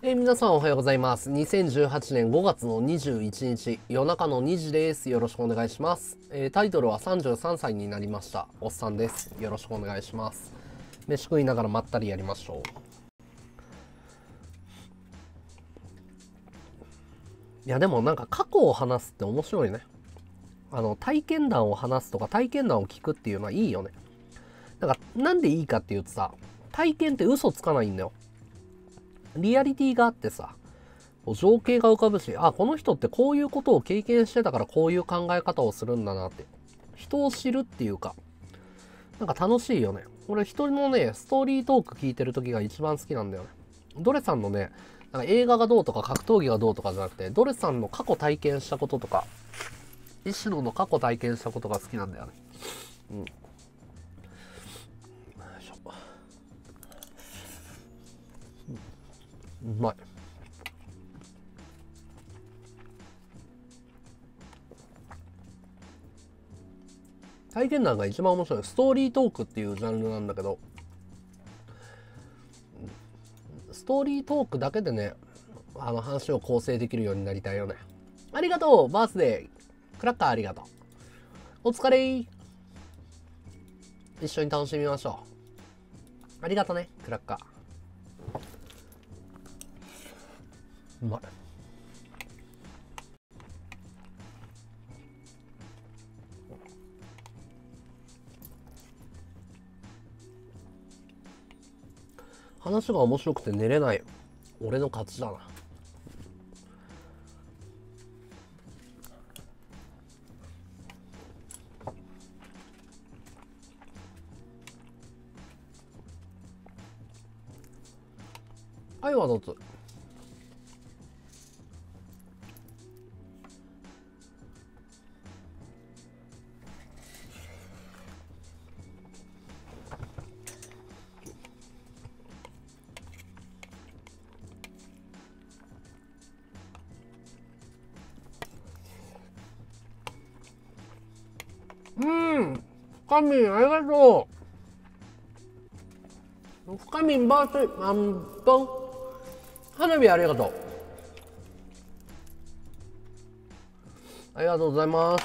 皆さんおはようございます。2018年5月の21日、夜中の2時です。よろしくお願いします。タイトルは33歳になりました。おっさんです。よろしくお願いします。飯食いながらまったりやりましょう。いやでもなんか過去を話すって面白いね。体験談を話すとか体験談を聞くっていうのはいいよね。なんでいいかっていうとさ、体験って嘘つかないんだよ。リアリティがあってさ、情景が浮かぶし、あ、この人ってこういうことを経験してたからこういう考え方をするんだなって。人を知るっていうか、なんか楽しいよね。俺一人のね、ストーリートーク聞いてる時が一番好きなんだよね。ドレさんのね、なんか映画がどうとか格闘技がどうとかじゃなくて、ドレさんの過去体験したこととか、石野の過去体験したことが好きなんだよね。うん。うまい。体験談が一番面白い。ストーリートークっていうジャンルなんだけど、ストーリートークだけでね、話を構成できるようになりたいよね。ありがとうバースデークラッカーありがとう。お疲れ。一緒に楽しみましょう。ありがとねクラッカー。うまい。話が面白くて寝れない。俺の勝ちだな。愛はどつ。深みんありがとう。深みんバース花火ありがとう。ありがとうございます。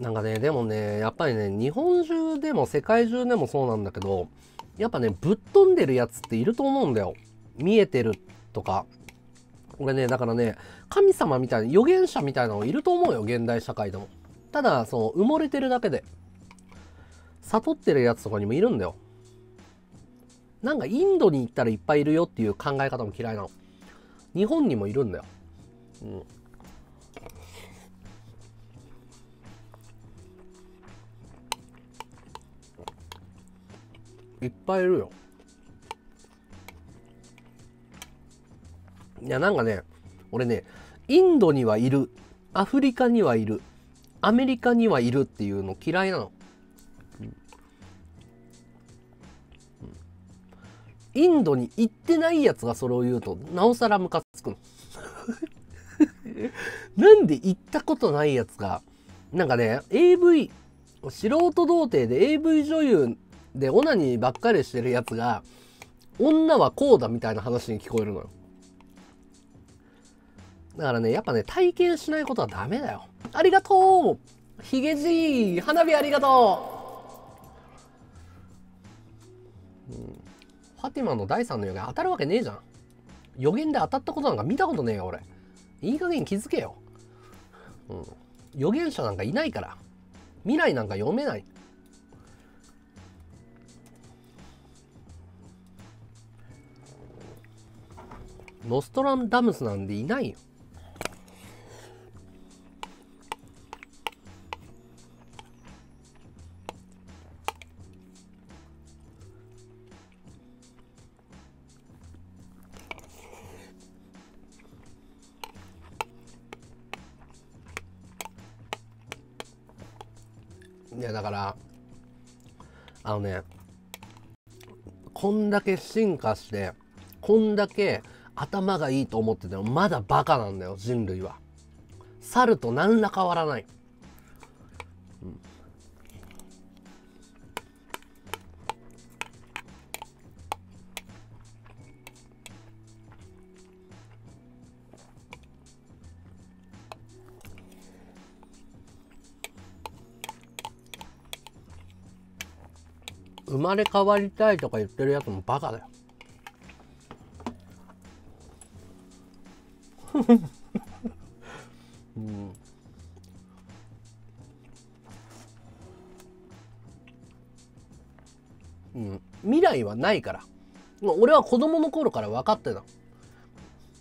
なんかね、でもね、やっぱりね、日本中でも世界中でもそうなんだけど、やっぱね、ぶっ飛んでるやつっていると思うんだよ。見えてるとか。俺ね、だからね、神様みたいな、預言者みたいなのいると思うよ、現代社会でも。ただ、その、埋もれてるだけで、悟ってるやつとかにもいるんだよ。なんか、インドに行ったらいっぱいいるよっていう考え方も嫌いなの。日本にもいるんだよ。うん。いっぱいいるよ。いやなんかね、俺ね、インドにはいる、アフリカにはいる、アメリカにはいるっていうの嫌いなの。インドに行ってないやつがそれを言うとなおさらムカつくの。なんで行ったことないやつが、なんかね、 AV 素人童貞で AV 女優でオナニーばっかりしてるやつが女はこうだみたいな話に聞こえるのよ。だからね、やっぱね、体験しないことはダメだよ。ありがとうヒゲじー花火ありがとう、うん、ファティマの第3の予言当たるわけねえじゃん。予言で当たったことなんか見たことねえよ俺。いい加減気づけよ、うん、予言者なんかいないから。未来なんか読めない。ノストラダムスなんでいないよ。いやだからこんだけ進化してこんだけ頭がいいと思っててもまだバカなんだよ人類は。猿と何ら変わらない。うん、生まれ変わりたいとか言ってるやつもバカだよ。うん、うん、未来はないから。俺は子供の頃から分かってた。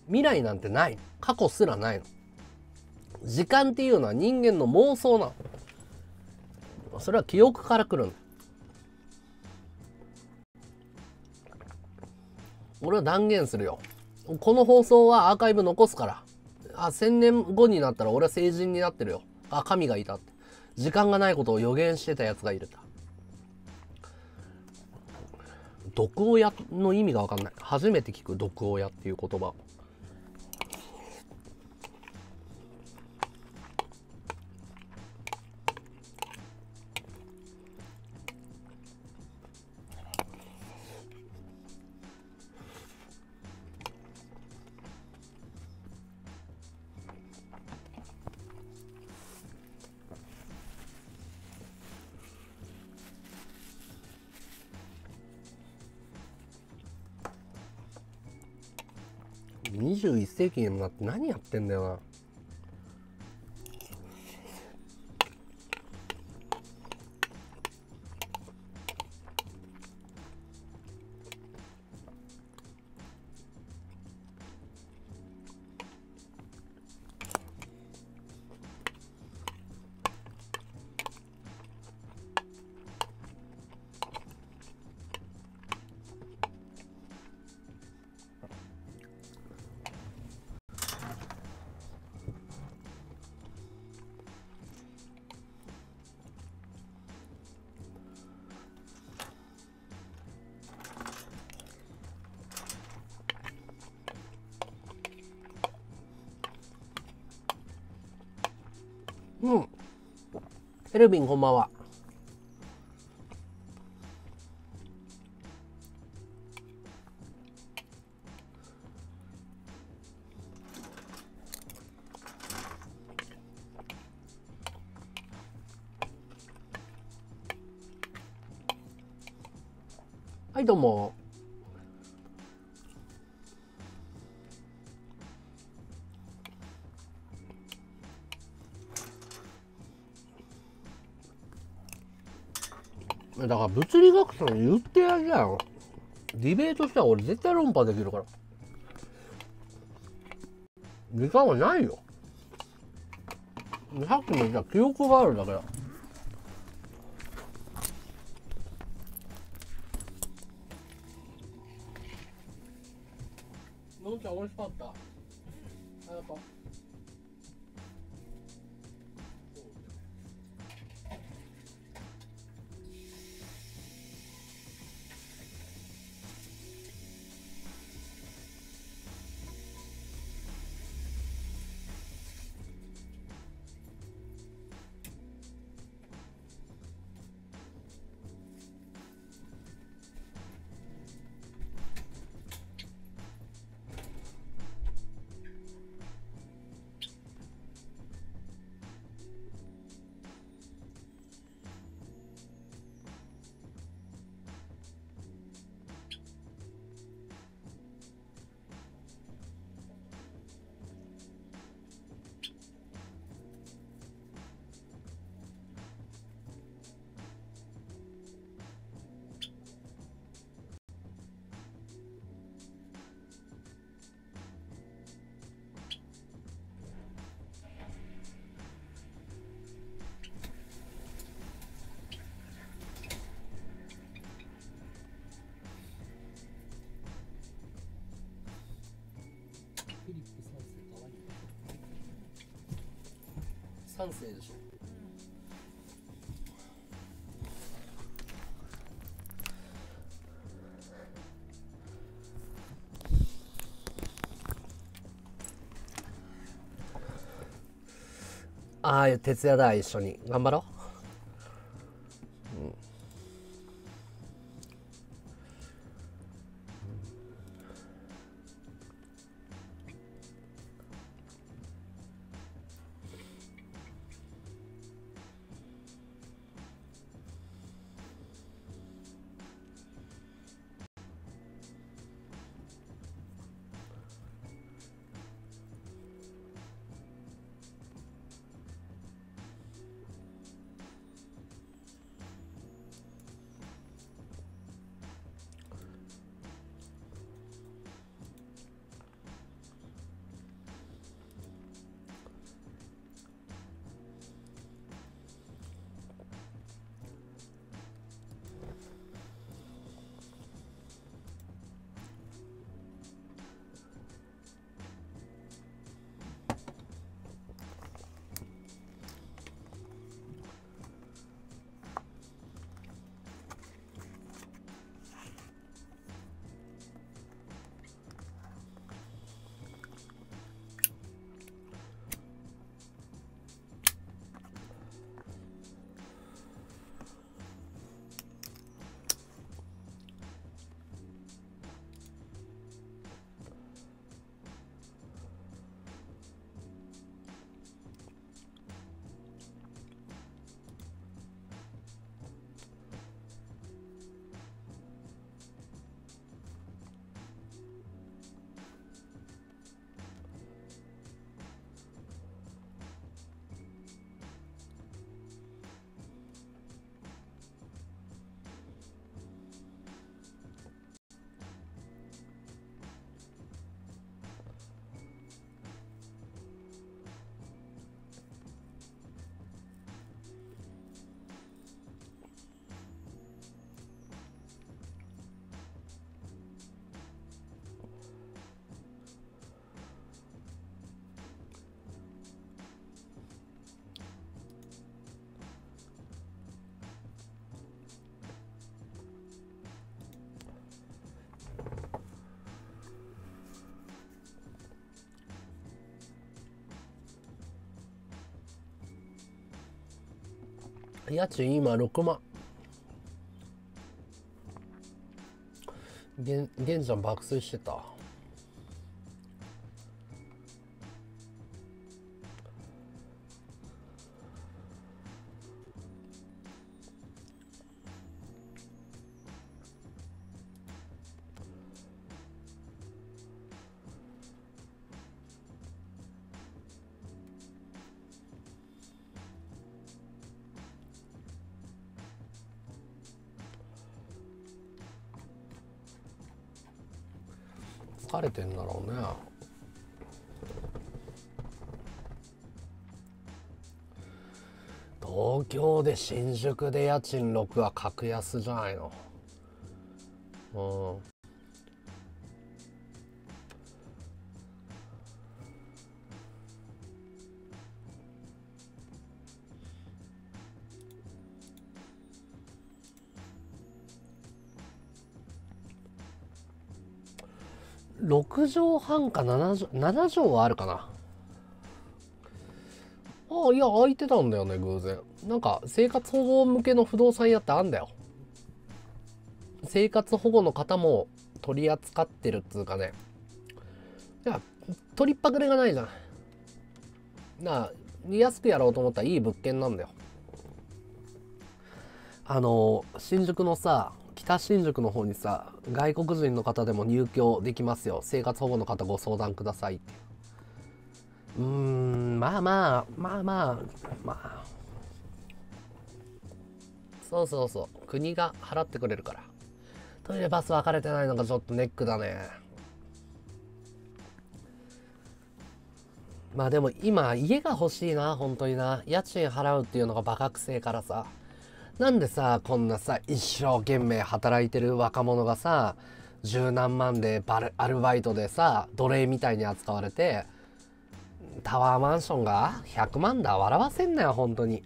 未来なんてない。過去すらないの。時間っていうのは人間の妄想なの。それは記憶から来るの。俺は断言するよ。この放送はアーカイブ残すから。あ、1000年後になったら俺は成人になってるよ。あ、神がいたって。時間がないことを予言してたやつがいる。毒親の意味が分かんない。初めて聞く毒親っていう言葉。21世紀になって何やってんだよな。うん。エルヴィンこんばんは。はい、どうも。だから物理学者に言ってやりだよ。ディベートしたら俺絶対論破できるから。時間はないよ。さっきも言った記憶があるだけだ。のんちゃん美味しかった。ありがとう。3世でしょ。ああ、徹夜だ、一緒に頑張ろう。うん、家賃今6万、玄ちゃん爆睡してた。疲れてんだろうね。東京で新宿で家賃6は格安じゃないの。うん、6畳半か7畳はあるかな。ああ、いや、空いてたんだよね、偶然。なんか、生活保護向けの不動産屋ってあんだよ。生活保護の方も取り扱ってるっつうかね。いや、取りっぱぐれがないじゃん。なあ、安くやろうと思ったらいい物件なんだよ。新宿のさ、北新宿の方にさ、外国人の方でも入居できますよ、生活保護の方ご相談くださいって。まあ、そうそうそう、国が払ってくれるから。トイレバス分かれてないのがちょっとネックだね。まあでも今家が欲しいな、本当にな。家賃払うっていうのがバカくせえからさ。なんでさ、こんなさ、一生懸命働いてる若者がさ、十何万でアルバイトでさ、奴隷みたいに扱われて、タワーマンションが100万だ、笑わせんなよ、本当に。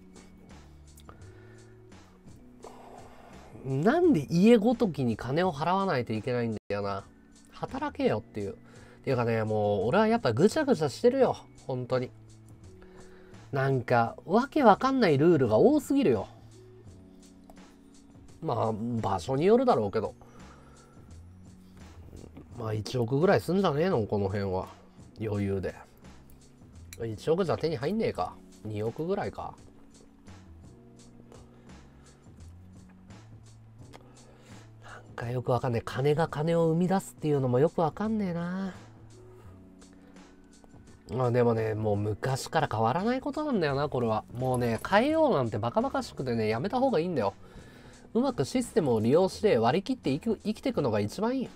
なんで家ごときに金を払わないといけないんだよな。働けよっていう。っていうかね、もう、俺はやっぱぐちゃぐちゃしてるよ、本当に。なんかわけわかんないルールが多すぎるよ。まあ場所によるだろうけど、まあ1億ぐらいすんじゃねえのこの辺は余裕で。1億じゃ手に入んねえか。2億ぐらいか。なんかよくわかんねえ。金が金を生み出すっていうのもよくわかんねえな。まあでもね、もう昔から変わらないことなんだよな、これは。もうね、変えようなんてバカバカしくてね、やめた方がいいんだよ。うまくシステムを利用して割り切って生きていくのが一番いい。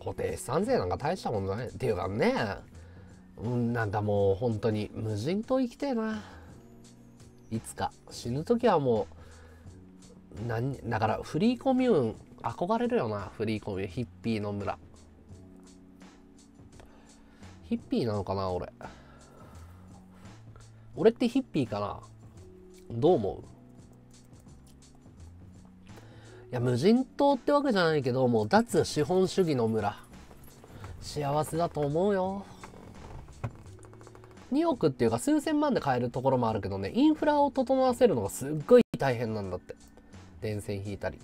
固定資産税なんか大したもんじゃないっていうかね、なんかもう本当に無人島生きてえな。いつか死ぬ時はもうだからフリーコミューン憧れるよな。フリーコミューン、ヒッピーの村。ヒッピーなのかな俺。俺ってヒッピーかな。どう思う？いや無人島ってわけじゃないけど、もう脱資本主義の村幸せだと思うよ。2億っていうか数千万で買えるところもあるけどね、インフラを整わせるのがすっごい大変なんだって。電線引いたり。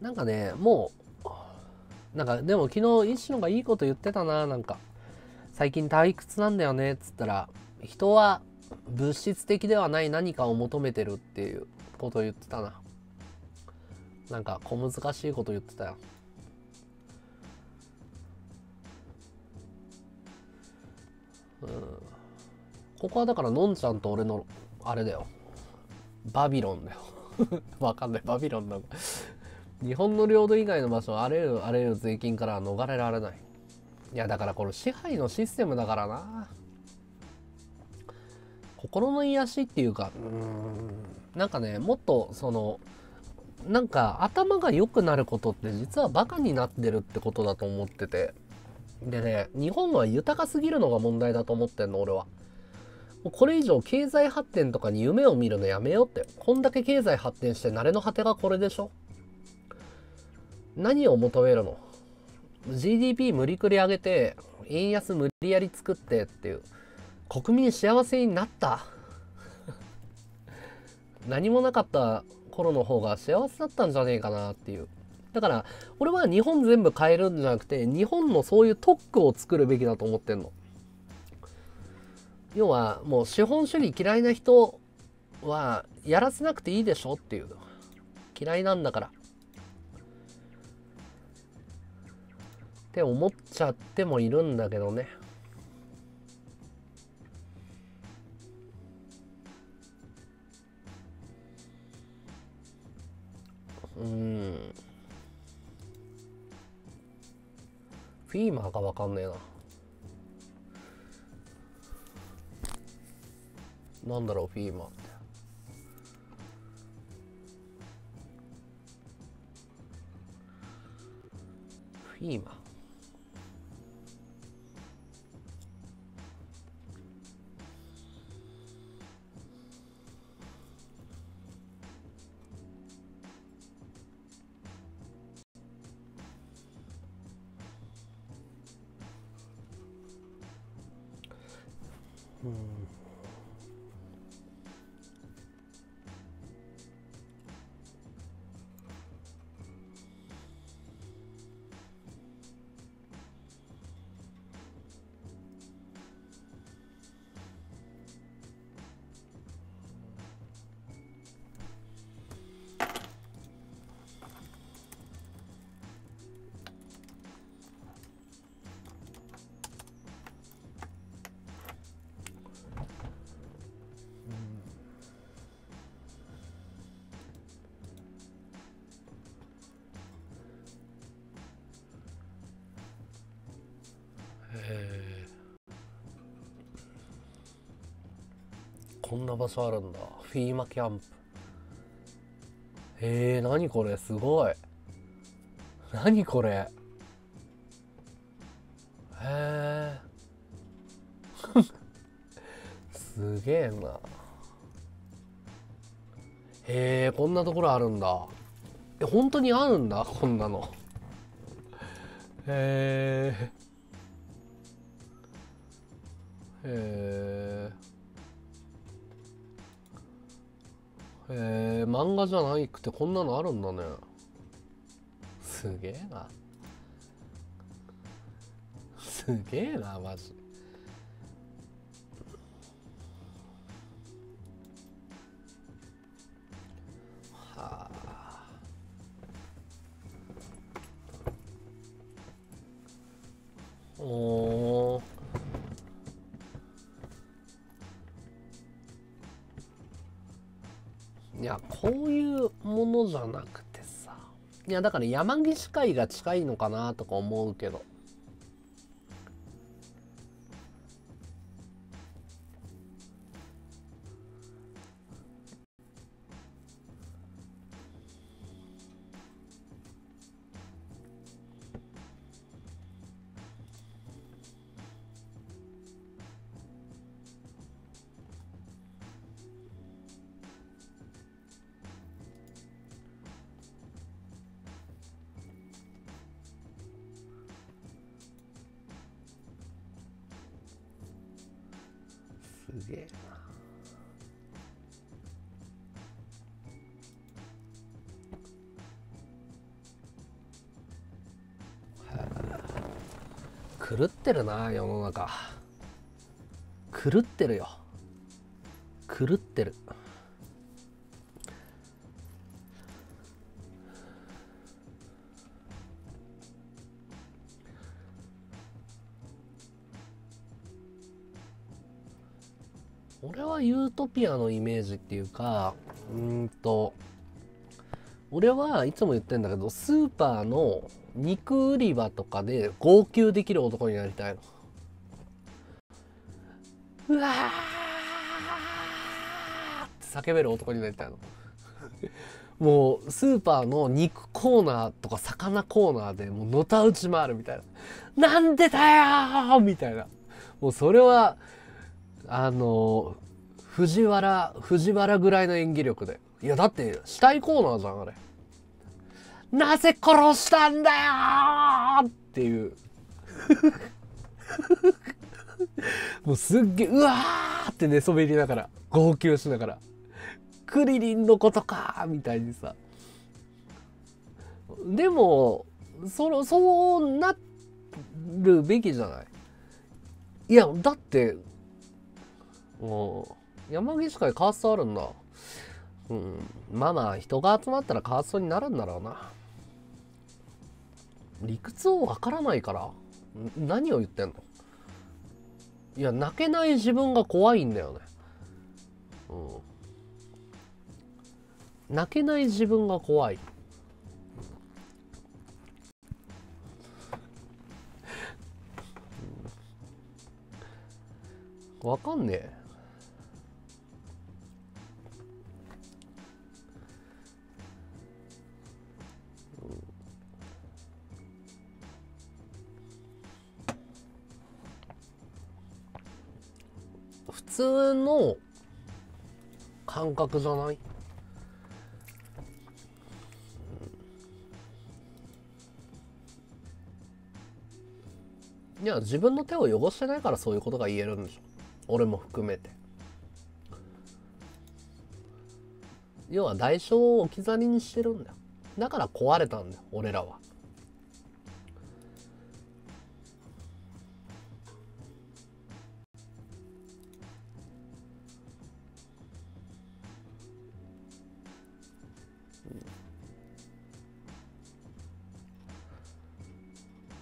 なんかね、もうなんかでも昨日石野がいいこと言ってたな。なんか最近退屈なんだよねっつったら、人は物質的ではない何かを求めてるっていうことを言ってたな。なんか小難しいこと言ってたよ。うん、ここはだからのんちゃんと俺のあれだよ、バビロンだよわかんない、バビロンなんだ日本の領土以外の場所はあらゆるあらゆる税金から逃れられない。いやだからこれ支配のシステムだからな。心の癒しっていうか、なんかね、もっとそのなんか頭が良くなることって実はバカになってるってことだと思ってて、でね、日本は豊かすぎるのが問題だと思ってんの俺は。これ以上経済発展とかに夢を見るのやめようって。こんだけ経済発展して慣れの果てがこれでしょ。何を求めるの？ GDP 無理くり上げて、円安無理やり作ってっていう。国民幸せになった何もなかった頃の方が幸せだったんじゃねえかなっていう。だから俺は日本全部変えるんじゃなくて、日本のそういう特区を作るべきだと思ってんの。要はもう資本主義嫌いな人はやらせなくていいでしょっていう。嫌いなんだからって思っちゃってもいるんだけどね。フィーマーかわかんねえな。なんだろうフィーマーって。フィーマー。こんな場所あるんだ。フィーマキャンプ。何これ、すごい。何これ。すげえな。こんなところあるんだ。本当にあるんだ、こんなの。漫画じゃないくてこんなのあるんだね。すげえな。すげえな、マジ。はあ。おー。いや、こういうものじゃなくてさ、いやだから山岸会が近いのかなとか思うけど、すげえな。狂ってるな、世の中。狂ってるよ。狂ってる。俺はユートピアのイメージっていうか、俺はいつも言ってんだけど、スーパーの肉売り場とかで号泣できる男になりたいの。うわーって叫べる男になりたいの。もうスーパーの肉コーナーとか魚コーナーでもうのたうち回るみたいな。なんでだよーみたいな。もうそれは藤原ぐらいの演技力で。いやだって死体コーナーじゃんあれ。なぜ殺したんだよーっていうもうすっげえうわーって寝そべりながら号泣しながらクリリンのことかーみたいにさ。でもそうなるべきじゃない。いやだって山岸会カーストあるんだ。うん。まあ人が集まったらカーストになるんだろうな。理屈をわからないから何を言ってんの。いや泣けない自分が怖いんだよね。うん。泣けない自分が怖い。わかんねえ。普通の感覚じゃない？いや自分の手を汚してないからそういうことが言えるんでしょ。俺も含めて。要は代償を置き去りにしてるんだよ。だから壊れたんだよ俺らは。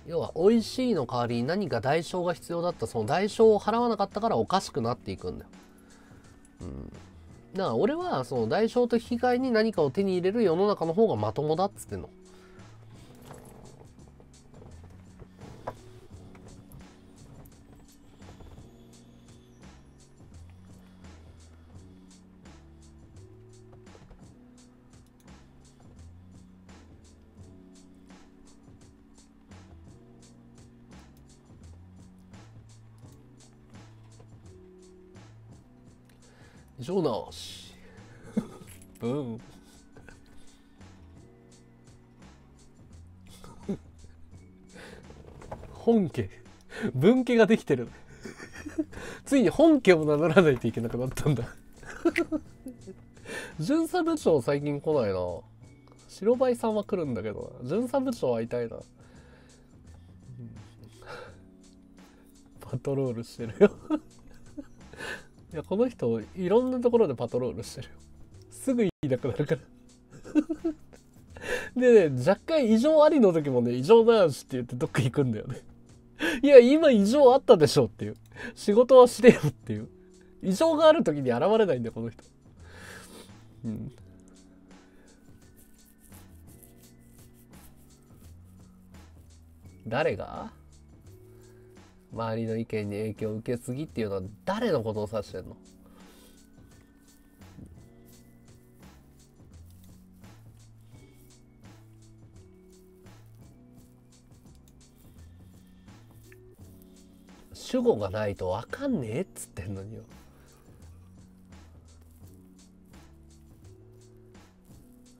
要は美味しいの代わりに何か代償が必要だった。その代償を払わなかったからおかしくなっていくんだよ。うん、だから俺はその代償と引き換えに何かを手に入れる世の中の方がまともだっつってんの。Jonas. Boom.本家。分家ができてる。ついに本家を名乗らないといけなくなったんだ。巡査部長最近来ないな。白バイさんは来るんだけどな。巡査部長会いたいな。パトロールしてるよ。いや、この人いろんなところでパトロールしてるよ。すぐいなくなるから。でね、若干異常ありの時もね、異常なしって言ってどっか行くんだよね。いや、今異常あったでしょっていう。仕事はしてよっていう。異常がある時に現れないんだよ、この人。うん。誰が周りの意見に影響を受けすぎっていうのは誰のことを指してんの？主語がないと分かんねえっつってんのによ。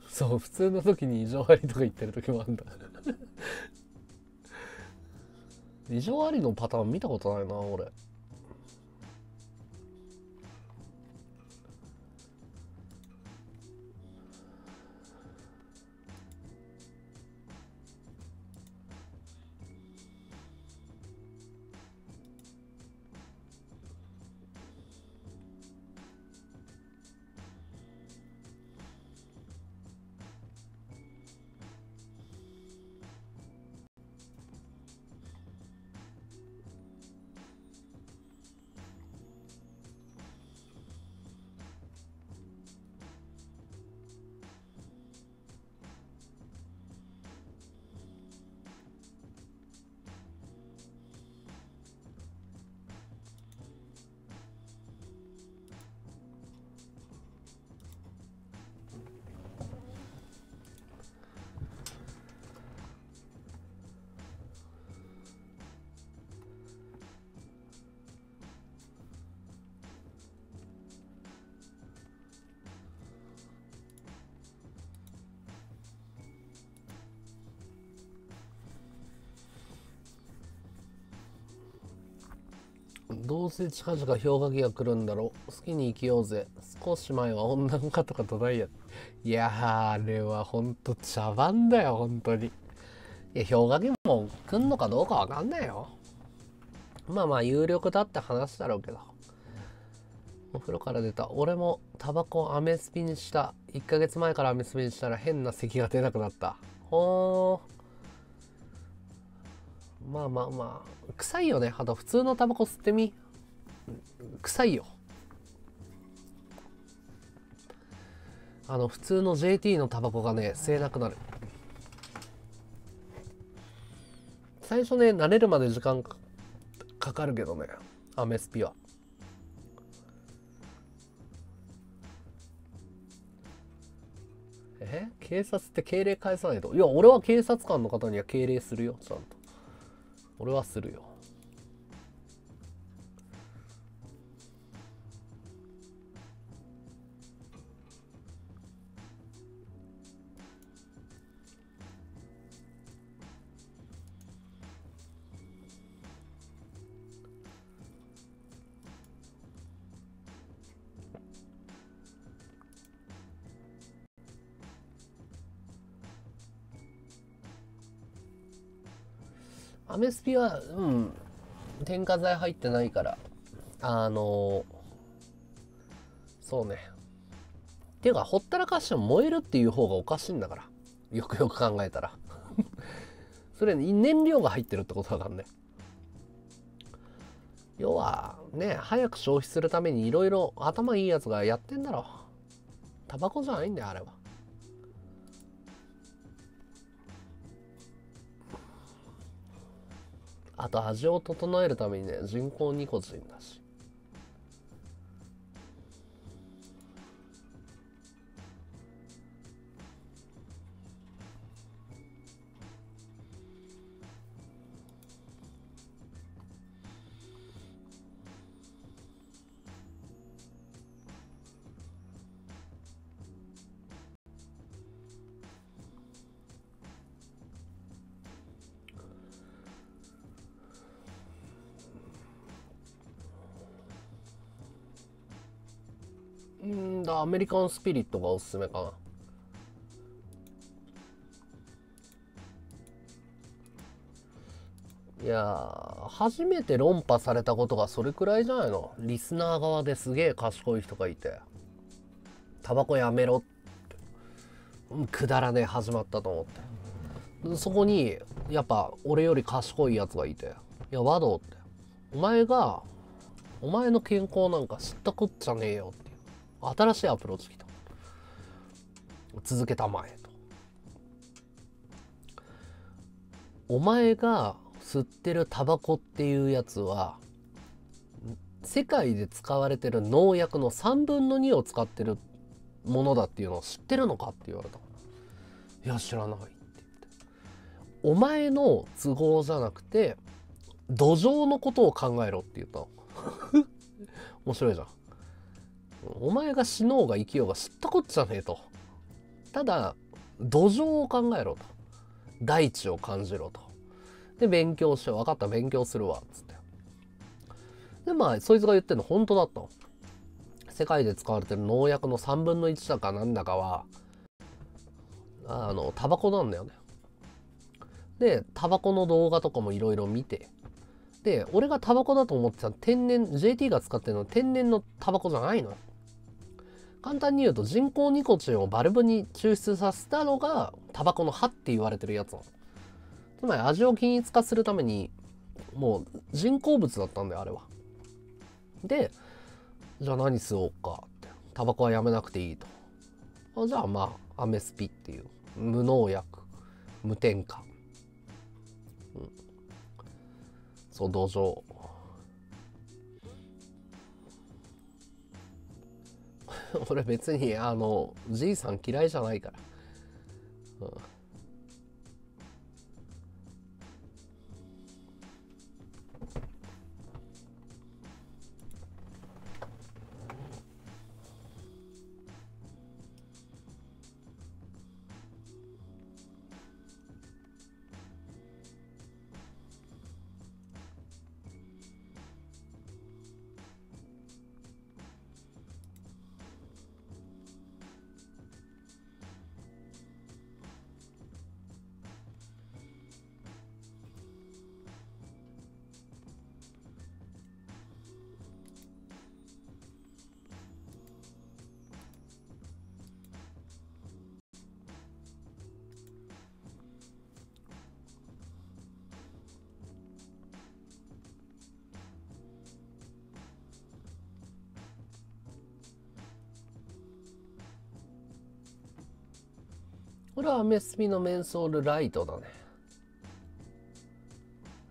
そう、普通の時に異常ありとか言ってる時もあるんだ。異常ありのパターン見たことないな、俺。どうせ近々氷河期が来るんだろう。好きに生きようぜ。少し前は温暖化とか途絶えや。いやー、あれはほんと茶番だよ、ほんとに。いや、氷河期も来んのかどうかわかんないよ。まあまあ、有力だって話だろうけど。お風呂から出た。俺もタバコをアメスピにした。1ヶ月前からアメスピにしたら変な咳が出なくなった。ほー。まあまあまあ、臭いよね。あと普通のタバコ吸ってみ。臭いよ。普通の JT のタバコがね、吸えなくなる。最初ね、慣れるまで時間かかるけどね、アメスピは。警察って敬礼返さないと。いや、俺は警察官の方には敬礼するよ、ちゃんと。俺はするよ。アメスピは、うん、添加剤入ってないから、そうね。っていうか、ほったらかしても燃えるっていう方がおかしいんだから。よくよく考えたら。それ、燃料が入ってるってことだからね。要は、ね、早く消費するためにいろいろ頭いいやつがやってんだろ。タバコじゃないんだよ、あれは。あと味を整えるためにね、人工ニコチンだし。だ、アメリカンスピリットがおすすめかな。いや、初めて論破されたことがそれくらいじゃないの。リスナー側ですげえ賢い人がいて、タバコやめろってくだらねえ始まったと思って、そこにやっぱ俺より賢いやつがいて、いや和道って、お前がお前の健康なんか知ったこっちゃねえよっていう、新しいアプローチきた、続けたまえと、お前が吸ってるタバコっていうやつは世界で使われてる農薬の3分の2を使ってるものだっていうのを知ってるのかって言われたから、いや知らないって言って、お前の都合じゃなくて土壌のことを考えろって言ったの。面白いじゃん。お前が死のうが生きようが知ったこっちゃねえと、ただ土壌を考えろと、大地を感じろと、で勉強して、分かった勉強するわっつって、でまあそいつが言ってんの本当だったの。世界で使われてる農薬の3分の1だかなんだかはタバコなんだよね。でタバコの動画とかもいろいろ見て、で俺がタバコだと思ってた天然 JT が使ってるのは天然のタバコじゃないの。簡単に言うと人工ニコチンをバルブに抽出させたのがタバコの葉って言われてるやつなの。つまり味を均一化するためにもう人工物だったんだよあれは。でじゃあ何吸おうかって、タバコはやめなくていいと、あじゃあまあアメスピっていう無農薬無添加、うん、そう土壌。俺別にじいさん嫌いじゃないから、うんこれはアメスピのメンソールライトだね。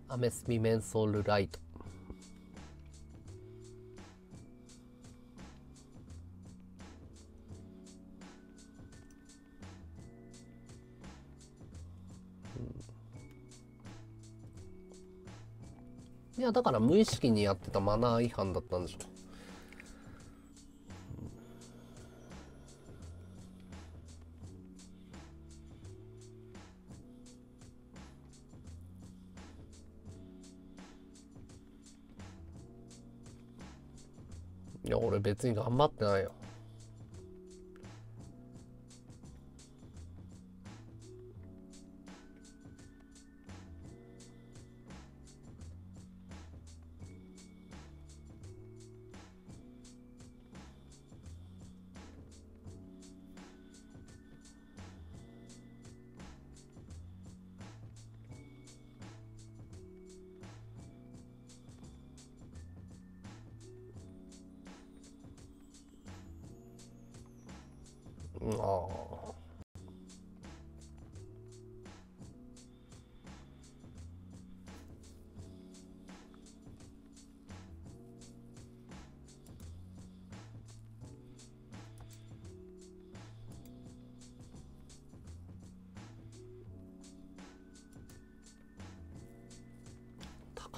アメスピメンソールライト。うん、いやだから無意識にやってたマナー違反だったんでしょ。いや俺別に頑張ってないよ。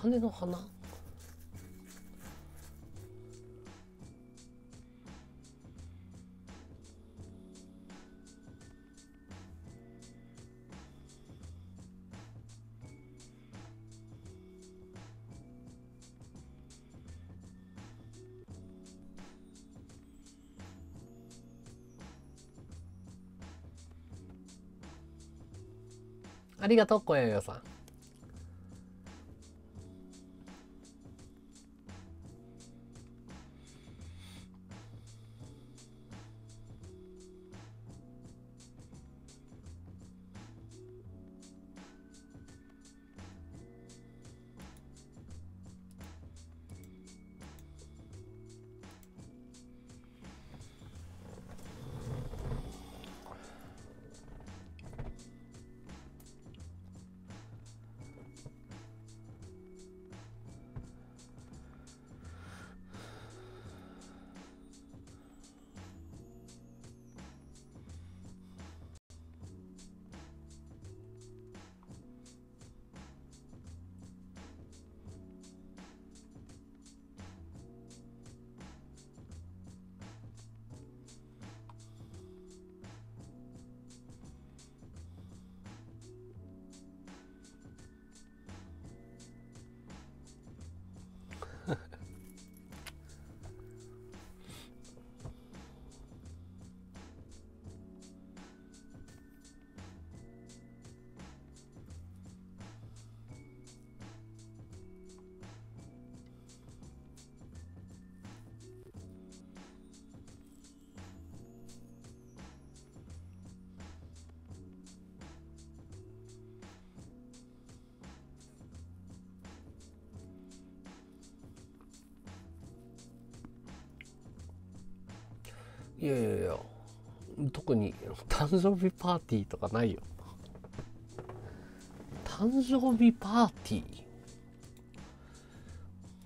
高根の花？ありがとう、小屋よさん。いやいやいや、特に誕生日パーティーとかないよ。誕生日パーティー、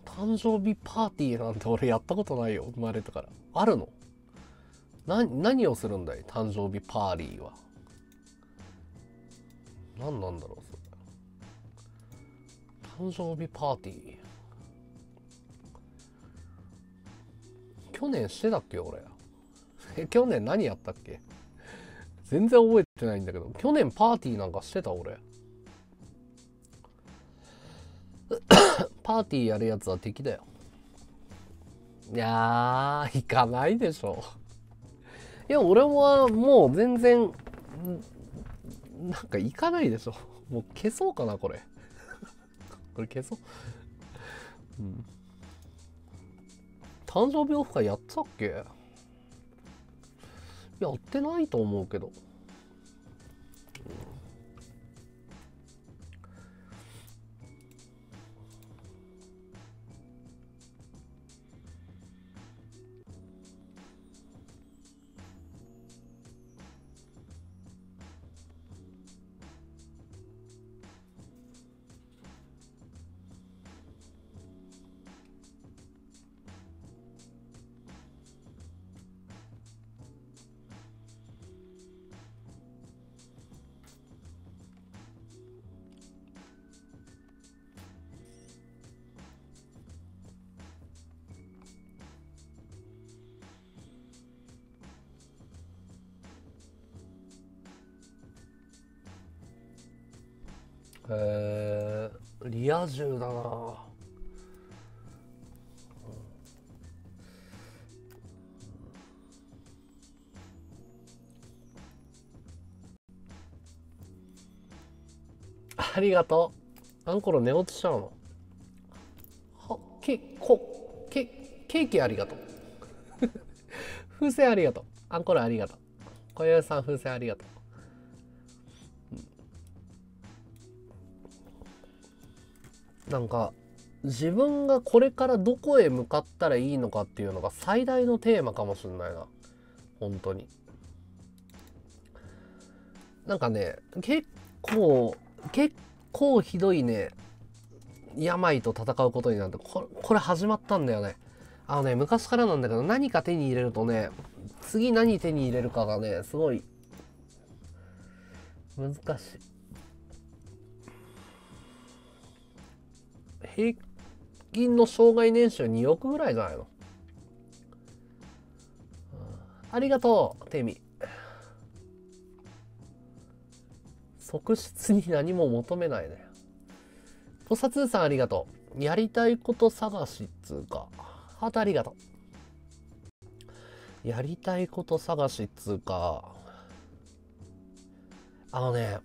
誕生日パーティーなんて俺やったことないよ、生まれてから。あるの？何をするんだい、誕生日パーティーは。何なんだろうそれ、誕生日パーティー。去年してたっけ俺。去年何やったっけ？全然覚えてないんだけど、去年パーティーなんかしてた俺。パーティーやるやつは敵だよ。いやー、行かないでしょ。いや、俺はもう全然、なんか行かないでしょ。もう消そうかな、これ。これ消そう。うん。誕生日オフ会やってたっけ？やってないと思うけど、リア充だな。ありがとう。あんころ寝落ちしちゃうの。はケーキありがとう。風船ありがとう。あんころありがとう。小屋さん風船ありがとう。なんか自分がこれからどこへ向かったらいいのかっていうのが最大のテーマかもしれないな、本当に。なんかね、結構ひどいね、病と戦うことになって、これ始まったんだよね。あのね、昔からなんだけど、何か手に入れるとね、次何手に入れるかがね、すごい難しい。平均の障害年収2億ぐらいじゃないの。ありがとう、テミ。側室に何も求めないね。ポサツーさんありがとう。やりたいこと探しっつうか。ハートありがとう。やりたいこと探しっつうか。あのね、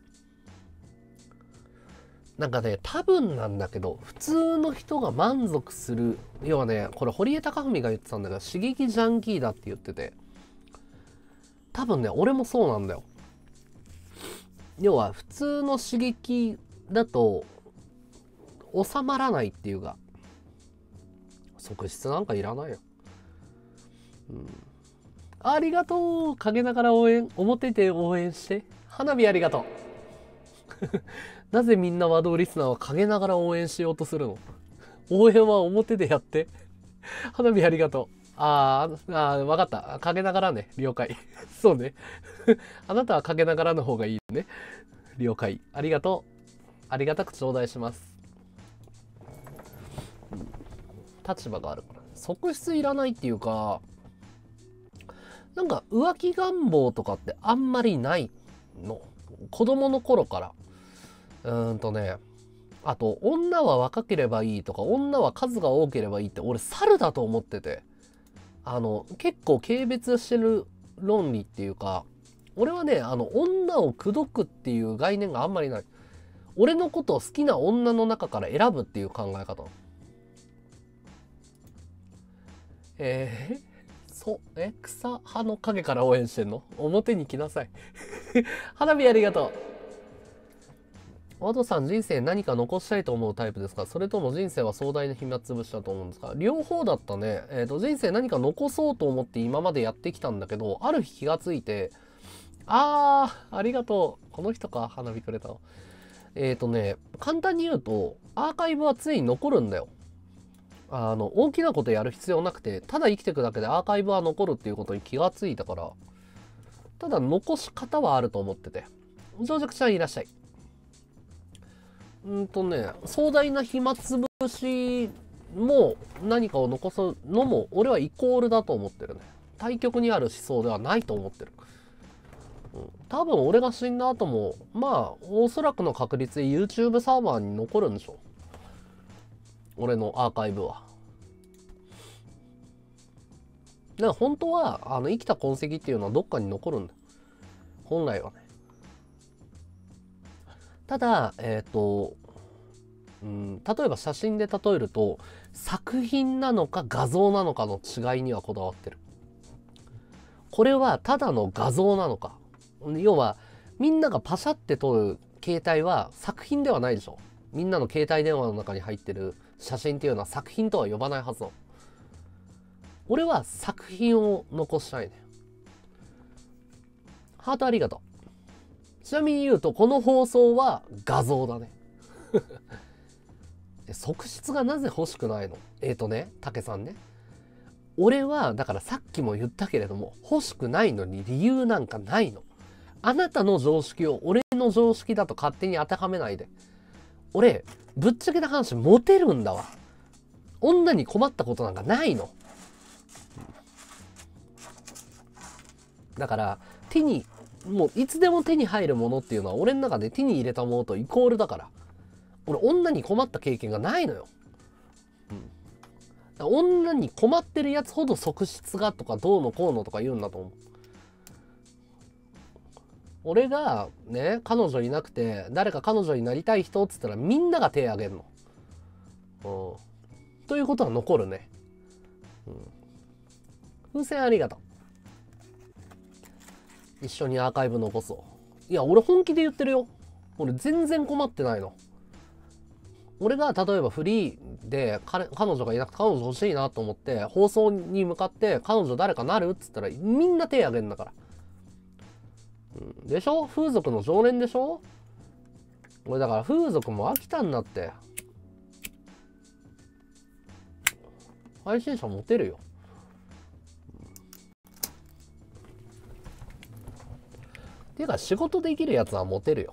なんかね、多分なんだけど、普通の人が満足する、要はね、これ堀江貴文が言ってたんだけど、刺激ジャンキーだって言ってて、多分ね、俺もそうなんだよ。要は普通の刺激だと収まらないっていうか、側室なんかいらないよ。うん、ありがとう、陰ながら応援、表で応援して、花火ありがとう。なぜみんな和道リスナーは陰ながら応援しようとするの？応援は表でやって。花火ありがとう。ああ、わかった。陰ながらね。了解。そうね。あなたは陰ながらの方がいいね。了解。ありがとう。ありがたく頂戴します。立場があるから。側室いらないっていうか、なんか浮気願望とかってあんまりないの。子供の頃から。あと、女は若ければいいとか、女は数が多ければいいって、俺、猿だと思ってて。結構軽蔑してる論理っていうか、俺はね、女を口説くっていう概念があんまりない。俺のことを好きな女の中から選ぶっていう考え方。草葉の陰から応援してんの？表に来なさい。花火ありがとう。和道さん、人生何か残したいと思うタイプですか？それとも人生は壮大な暇つぶしだと思うんですか？両方だったね。人生何か残そうと思って今までやってきたんだけど、ある日気がついて、ありがとう。この人か、花火くれたの。簡単に言うと、アーカイブは常に残るんだよ。大きなことやる必要なくて、ただ生きていくだけでアーカイブは残るっていうことに気がついたから、ただ残し方はあると思ってて。上尺ちゃんいらっしゃい。壮大な暇つぶしも何かを残すのも俺はイコールだと思ってるね。対極にある思想ではないと思ってる。多分俺が死んだ後も、まあおそらくの確率で YouTube サーバーに残るんでしょう、俺のアーカイブは。だから本当は生きた痕跡っていうのはどっかに残るんだよ、本来はね。ただ、例えば写真で例えると、作品なのか画像なのかの違いにはこだわってる。これはただの画像なのか。要は、みんながパシャって撮る携帯は作品ではないでしょ。みんなの携帯電話の中に入ってる写真っていうのは作品とは呼ばないはずの。俺は作品を残したいね。ハートありがとう。ちなみに言うと、この放送は画像だね。側室がなぜ欲しくないの？竹さんね。俺は、だからさっきも言ったけれども、欲しくないのに理由なんかないの。あなたの常識を俺の常識だと勝手に当てはめないで。俺、ぶっちゃけた話、モテるんだわ。女に困ったことなんかないの。だから、もういつでも手に入るものっていうのは俺の中で手に入れたものとイコールだから、俺女に困った経験がないのよ。女に困ってるやつほど側室がとかどうのこうのとか言うんだと思う。俺がね、彼女いなくて誰か彼女になりたい人っつったらみんなが手挙げるの。ということは残るね。風船ありがとう。一緒にアーカイブ残そう。いや、俺本気で言ってるよ。俺全然困ってないの。俺が例えばフリーで彼女がいなくて彼女欲しいなと思って放送に向かって彼女誰かなるっつったらみんな手挙げるんだから、でしょ。風俗の常連でしょ。俺だから風俗も飽きたんだって。配信者モテるよ。ていうか、仕事できるやつはモテるよ。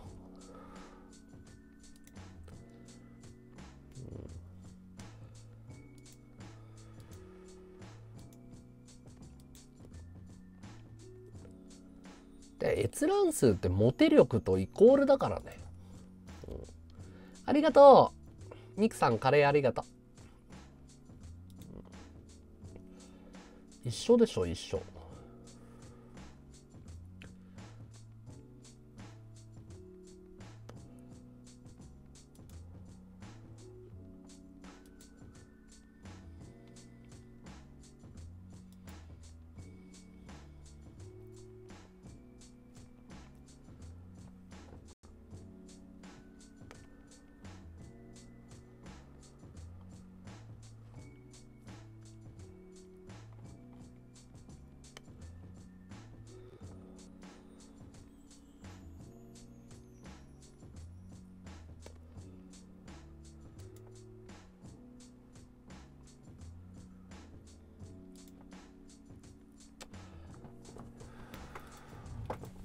で、閲覧数ってモテ力とイコールだからね。ありがとう。ニクさん、カレーありがとう。一緒でしょ、一緒。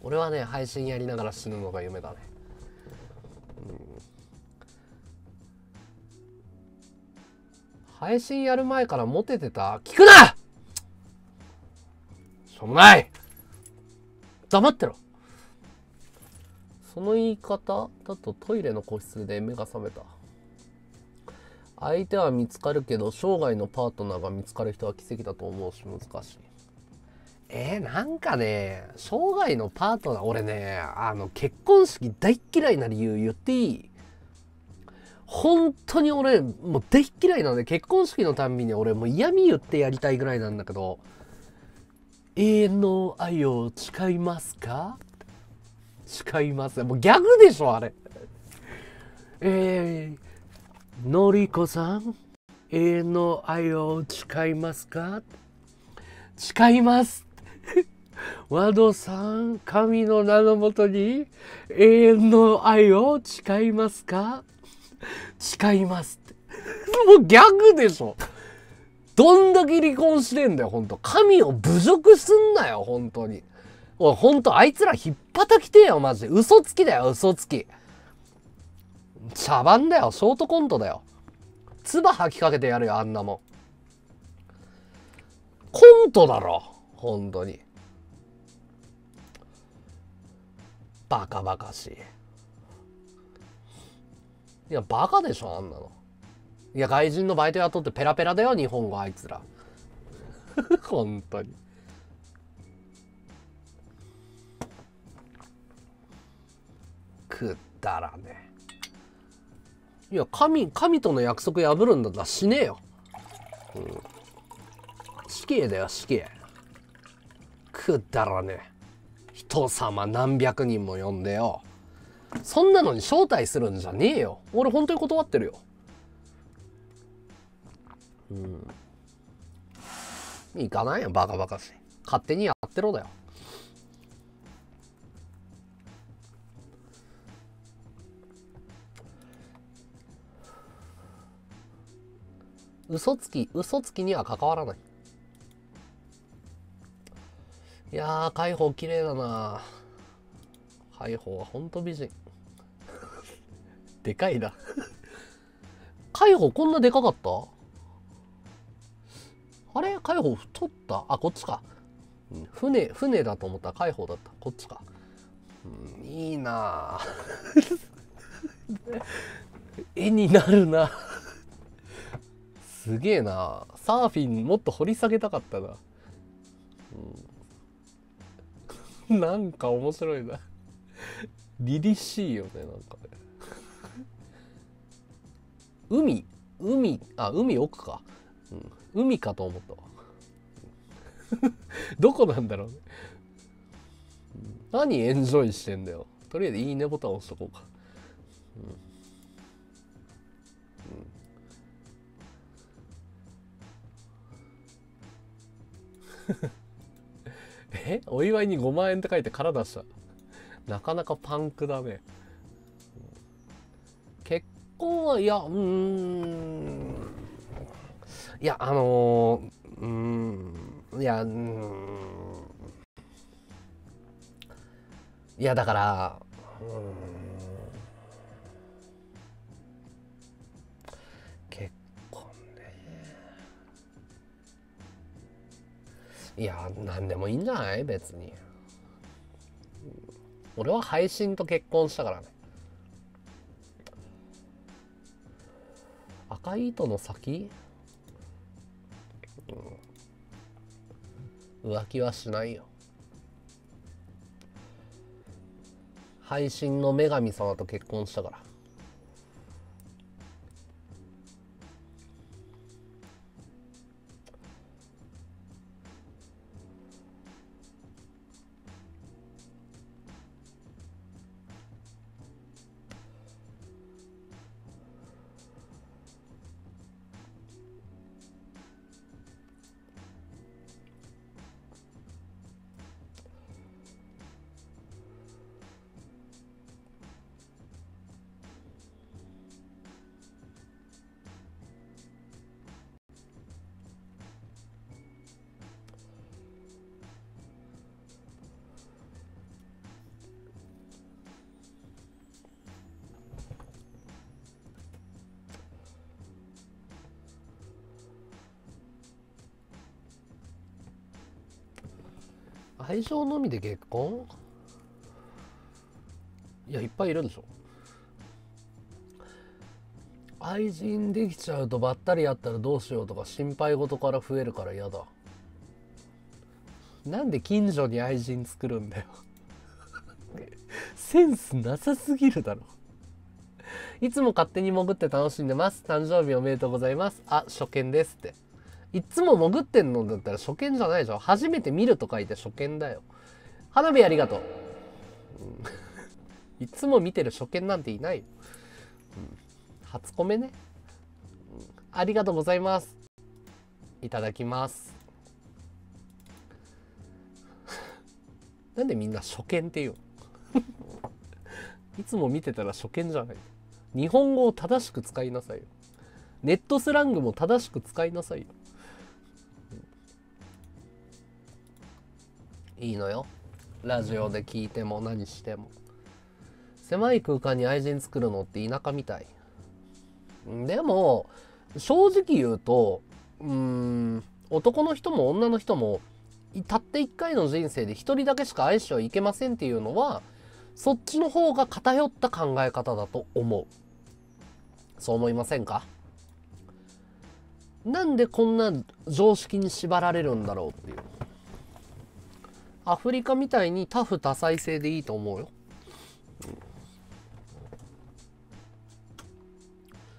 俺はね、配信やりながら死ぬのが夢だね。配信やる前からモテてた？聞くな！しょうもない！黙ってろ！その言い方だとトイレの個室で目が覚めた。相手は見つかるけど、生涯のパートナーが見つかる人は奇跡だと思うし難しい。なんかね、生涯のパートナー、俺ね、結婚式大嫌いな理由言っていい？本当に俺、もう大嫌いなので、結婚式のたんびに俺もう嫌味言ってやりたいぐらいなんだけど、永遠の愛を誓いますか？誓います。もうギャグでしょ、あれ。のりこさん、永遠の愛を誓いますか？誓います。和道さん、神の名のもとに永遠の愛を誓いますか？誓いますって。もうギャグでしょ。どんだけ離婚してんだよ、ほんと。神を侮辱すんなよ、ほんとに。おい、ほんと、あいつらひっぱたきてえよ、マジで。嘘つきだよ、嘘つき。茶番だよ、ショートコントだよ。唾吐きかけてやるよ、あんなもん。コントだろ、ほんとに。バカバカしい。いや、バカでしょ、あんなの。いや、外人のバイト雇ってペラペラだよ、日本語、あいつら。本当に。くだらね。いや、神との約束破るんだったら死ねえよ。うん。死刑だよ、死刑。くだらね。人様何百人も呼んでよ。そんなのに招待するんじゃねえよ。俺本当に断ってるよ。うん。行かないよ、バカバカしい。勝手にやってろだよ。嘘つきには関わらない。いやー、海宝綺麗だな。海宝はほんと美人。でかいな。海宝こんなでかかった？あれ？海宝太った？あ、こっちか。船だと思ったら海宝だった。こっちか。うん、いいな。絵になるな。すげえな。サーフィンもっと掘り下げたかったな。うん、なんか面白いな。凛々しいよね、なんかね。海奥か。うん、海かと思ったわ。どこなんだろうね。何エンジョイしてんだよ。とりあえずいいねボタン押しとこうか。うんお祝いに5万円って書いてから出した。なかなかパンクだね。結婚は、いや、いや、いや、だから、結婚ね。いや、なんでもいいんじゃない？別に。俺は配信と結婚したからね。赤い糸の先？うん、浮気はしないよ。配信の女神様と結婚したから。愛情のみで結婚？いや、いっぱいいるんでしょ。愛人できちゃうとばったりやったらどうしようとか心配事から増えるから嫌だ。なんで近所に愛人作るんだよセンスなさすぎるだろいつも勝手に潜って楽しんでます、誕生日おめでとうございます、あ、初見ですって。いつも潜ってんのだったら初見じゃないでしょ。初めて見ると書いて初見だよ。花火ありがとう、いつも見てる初見なんていないよ、初コメね、ありがとうございます、いただきますなんでみんな初見って言うのいつも見てたら初見じゃない。日本語を正しく使いなさいよ。ネットスラングも正しく使いなさいよ。いいのよ、ラジオで聞いても何しても。狭い空間に愛人作るのって田舎みたい。でも正直言うと、男の人も女の人もたった1回の人生で1人だけしか愛してはいけませんっていうのは、そっちの方が偏った考え方だと思う。そう思いませんか？なんでこんな常識に縛られるんだろうっていう。アフリカみたいに多夫多妻制でいいと思うよ。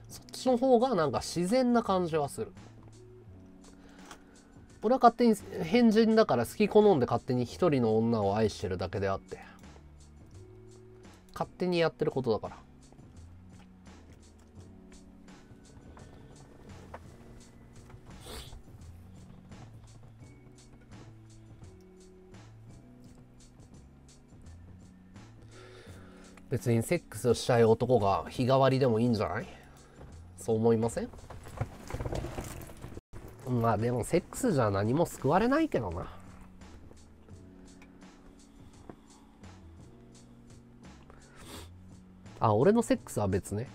そっちの方がなんか自然な感じはする。俺は勝手に変人だから好き好んで勝手に一人の女を愛してるだけであって、勝手にやってることだから。別にセックスをしたい男が日替わりでもいいんじゃない？そう思いません？まあでもセックスじゃ何も救われないけどな。あ、俺のセックスは別ね。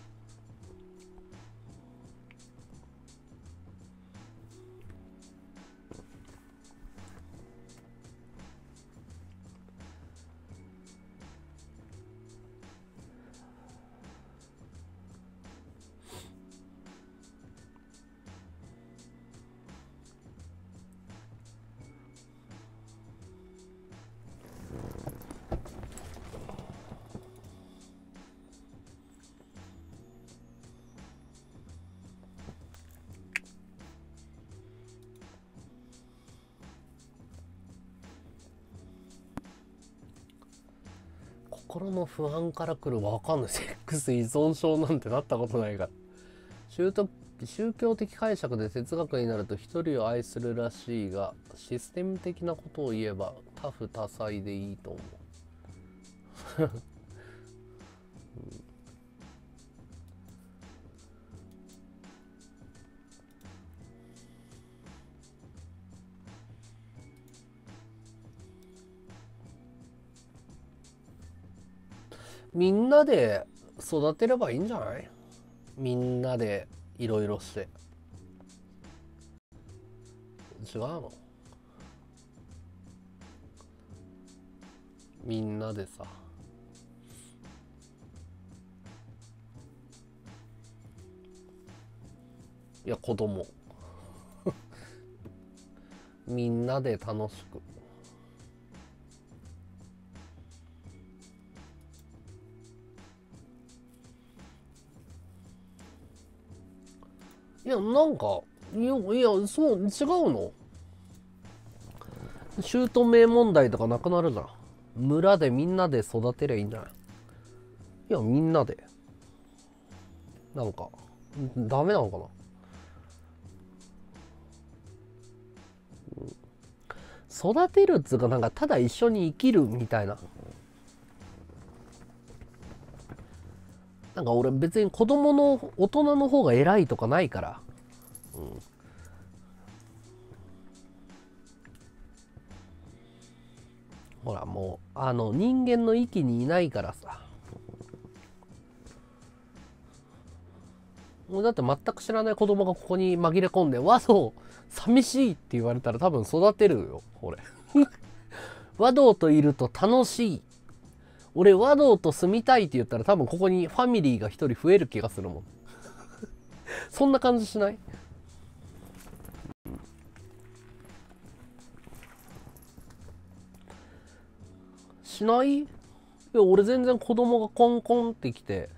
心の不安から来る、わかんない。セックス依存症なんてなったことないから。宗教的解釈で哲学になると一人を愛するらしいが、システム的なことを言えば多夫多妻でいいと思うみんなで育てればいいんじゃない？みんなでいろいろして。違うの？みんなでさ。いや、子供みんなで楽しく。いや、なんか、いや、そう、違うの？姑問題とかなくなるじゃん。村でみんなで育てりゃいいんじゃない？いや、みんなで。なんか、ダメなのかな？育てるっつうか、なんか、ただ一緒に生きるみたいな。なんか俺別に子供の大人の方が偉いとかないから、ほらもう人間の域にいないからさ。もうだって全く知らない子供がここに紛れ込んで「わ、そう、寂しい」って言われたら多分育てるよ俺和道といると楽しい。俺和道と住みたいって言ったら多分ここにファミリーが一人増える気がするもん。そんな感じしない？しない？いや俺全然子供がコンコンってきて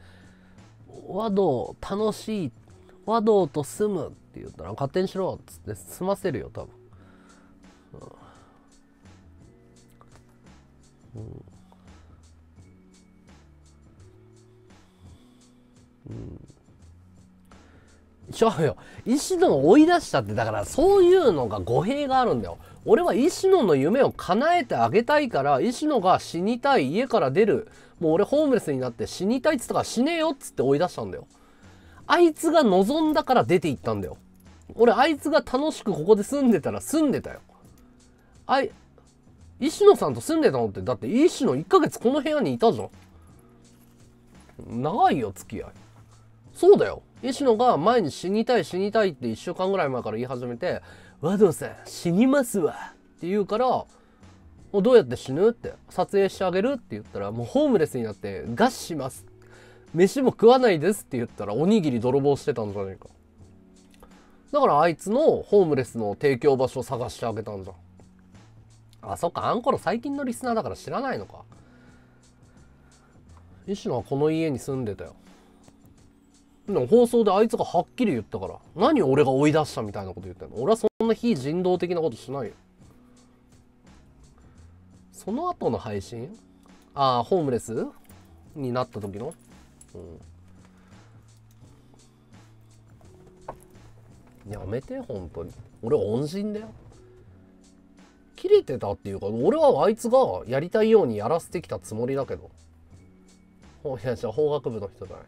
和道楽しい、和道と住むって言ったら勝手にしろっつって住ませるよ多分。そうよ、石野を追い出したって。だからそういうのが語弊があるんだよ。俺は石野の夢を叶えてあげたいから、石野が死にたい、家から出る、もう俺ホームレスになって死にたいっつったから死ねえよっつって追い出したんだよ。あいつが望んだから出ていったんだよ。俺あいつが楽しくここで住んでたら住んでたよ。石野さんと住んでたのって、だって石野1ヶ月この部屋にいたじゃん。長いよ付き合い。そうだよ、石野が前に死にたい死にたいって1週間ぐらい前から言い始めて、和道さん死にますわって言うから、どうやって死ぬって撮影してあげるって言ったら、もうホームレスになって餓死します、飯も食わないですって言ったらおにぎり泥棒してたんじゃないか。だからあいつのホームレスの提供場所を探してあげたんじゃん。あ、そっか、あんころ最近のリスナーだから知らないのか。石野はこの家に住んでたよ。でも放送であいつがはっきり言ったから、何俺が追い出したみたいなこと言ったの。俺はそんな非人道的なことしないよ。その後の配信、ああホームレスになった時の、やめて本当に。俺は恩人だよ。切れてたっていうか、俺はあいつがやりたいようにやらせてきたつもりだけど。いや、じゃあ法学部の人じゃない。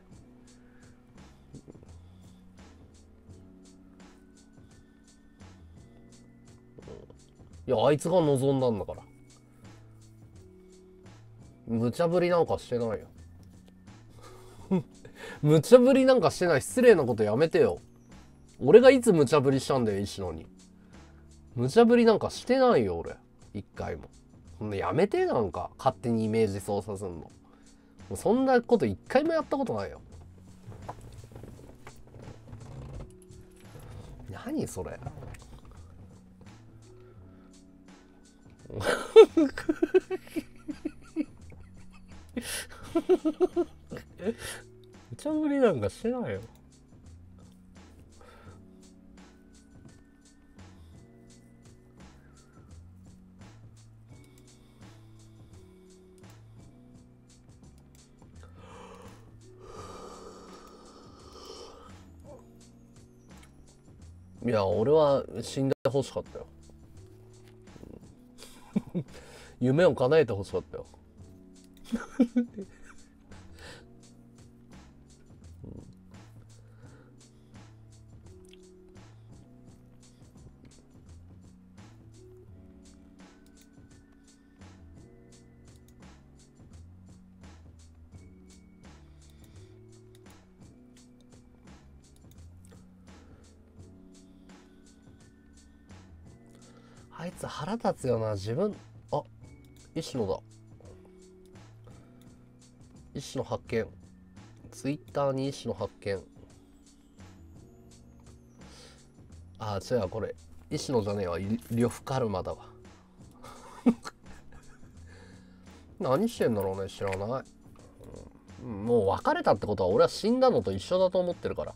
いやあいつが望んだんだから、無茶ぶりなんかしてないよ。無茶ぶりなんかしてない。失礼なことやめてよ。俺がいつ無茶ぶりしたんだよ石野に。無茶ぶりなんかしてないよ俺一回も。そんなやめて、なんか勝手にイメージ操作すんの。もうそんなこと一回もやったことないよ。何それ。無茶ぶりなんかしてないよ。いや俺は死んでほしかったよ。夢を叶えてほしかったよ。あいつ腹立つよな自分。あ、石野だ。石野発見。ツイッターに石野発見。あー違う、これ石野じゃねえわ、呂布カルマだわ。何してんだろうね、知らない。もう別れたってことは俺は死んだのと一緒だと思ってるから。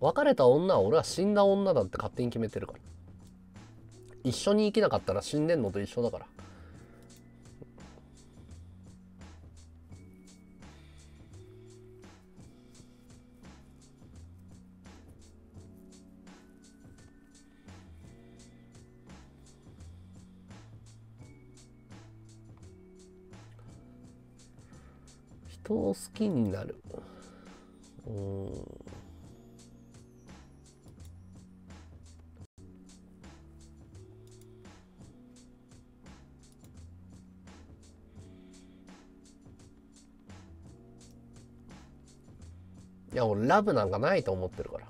別れた女は俺は死んだ女だって勝手に決めてるから。一緒に生きなかったら死んでんのと一緒だから。人を好きになる。いや俺ラブなんかないと思ってるから。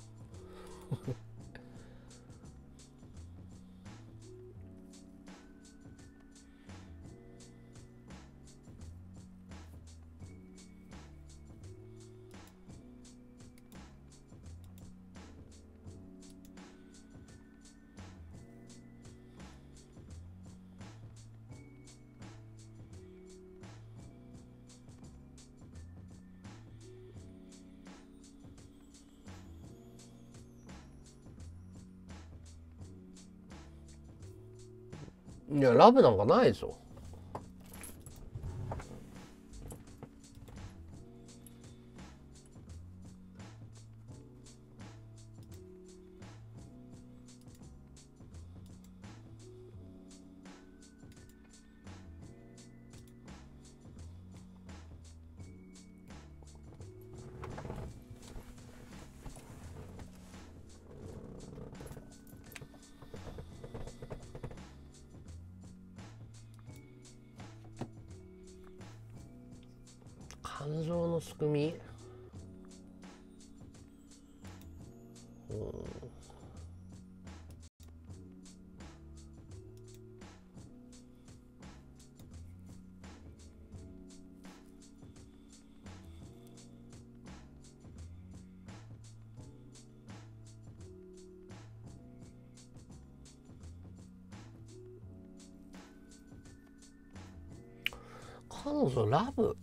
いや、ラブなんかないでしょ。感情の仕組み、彼女ラブ、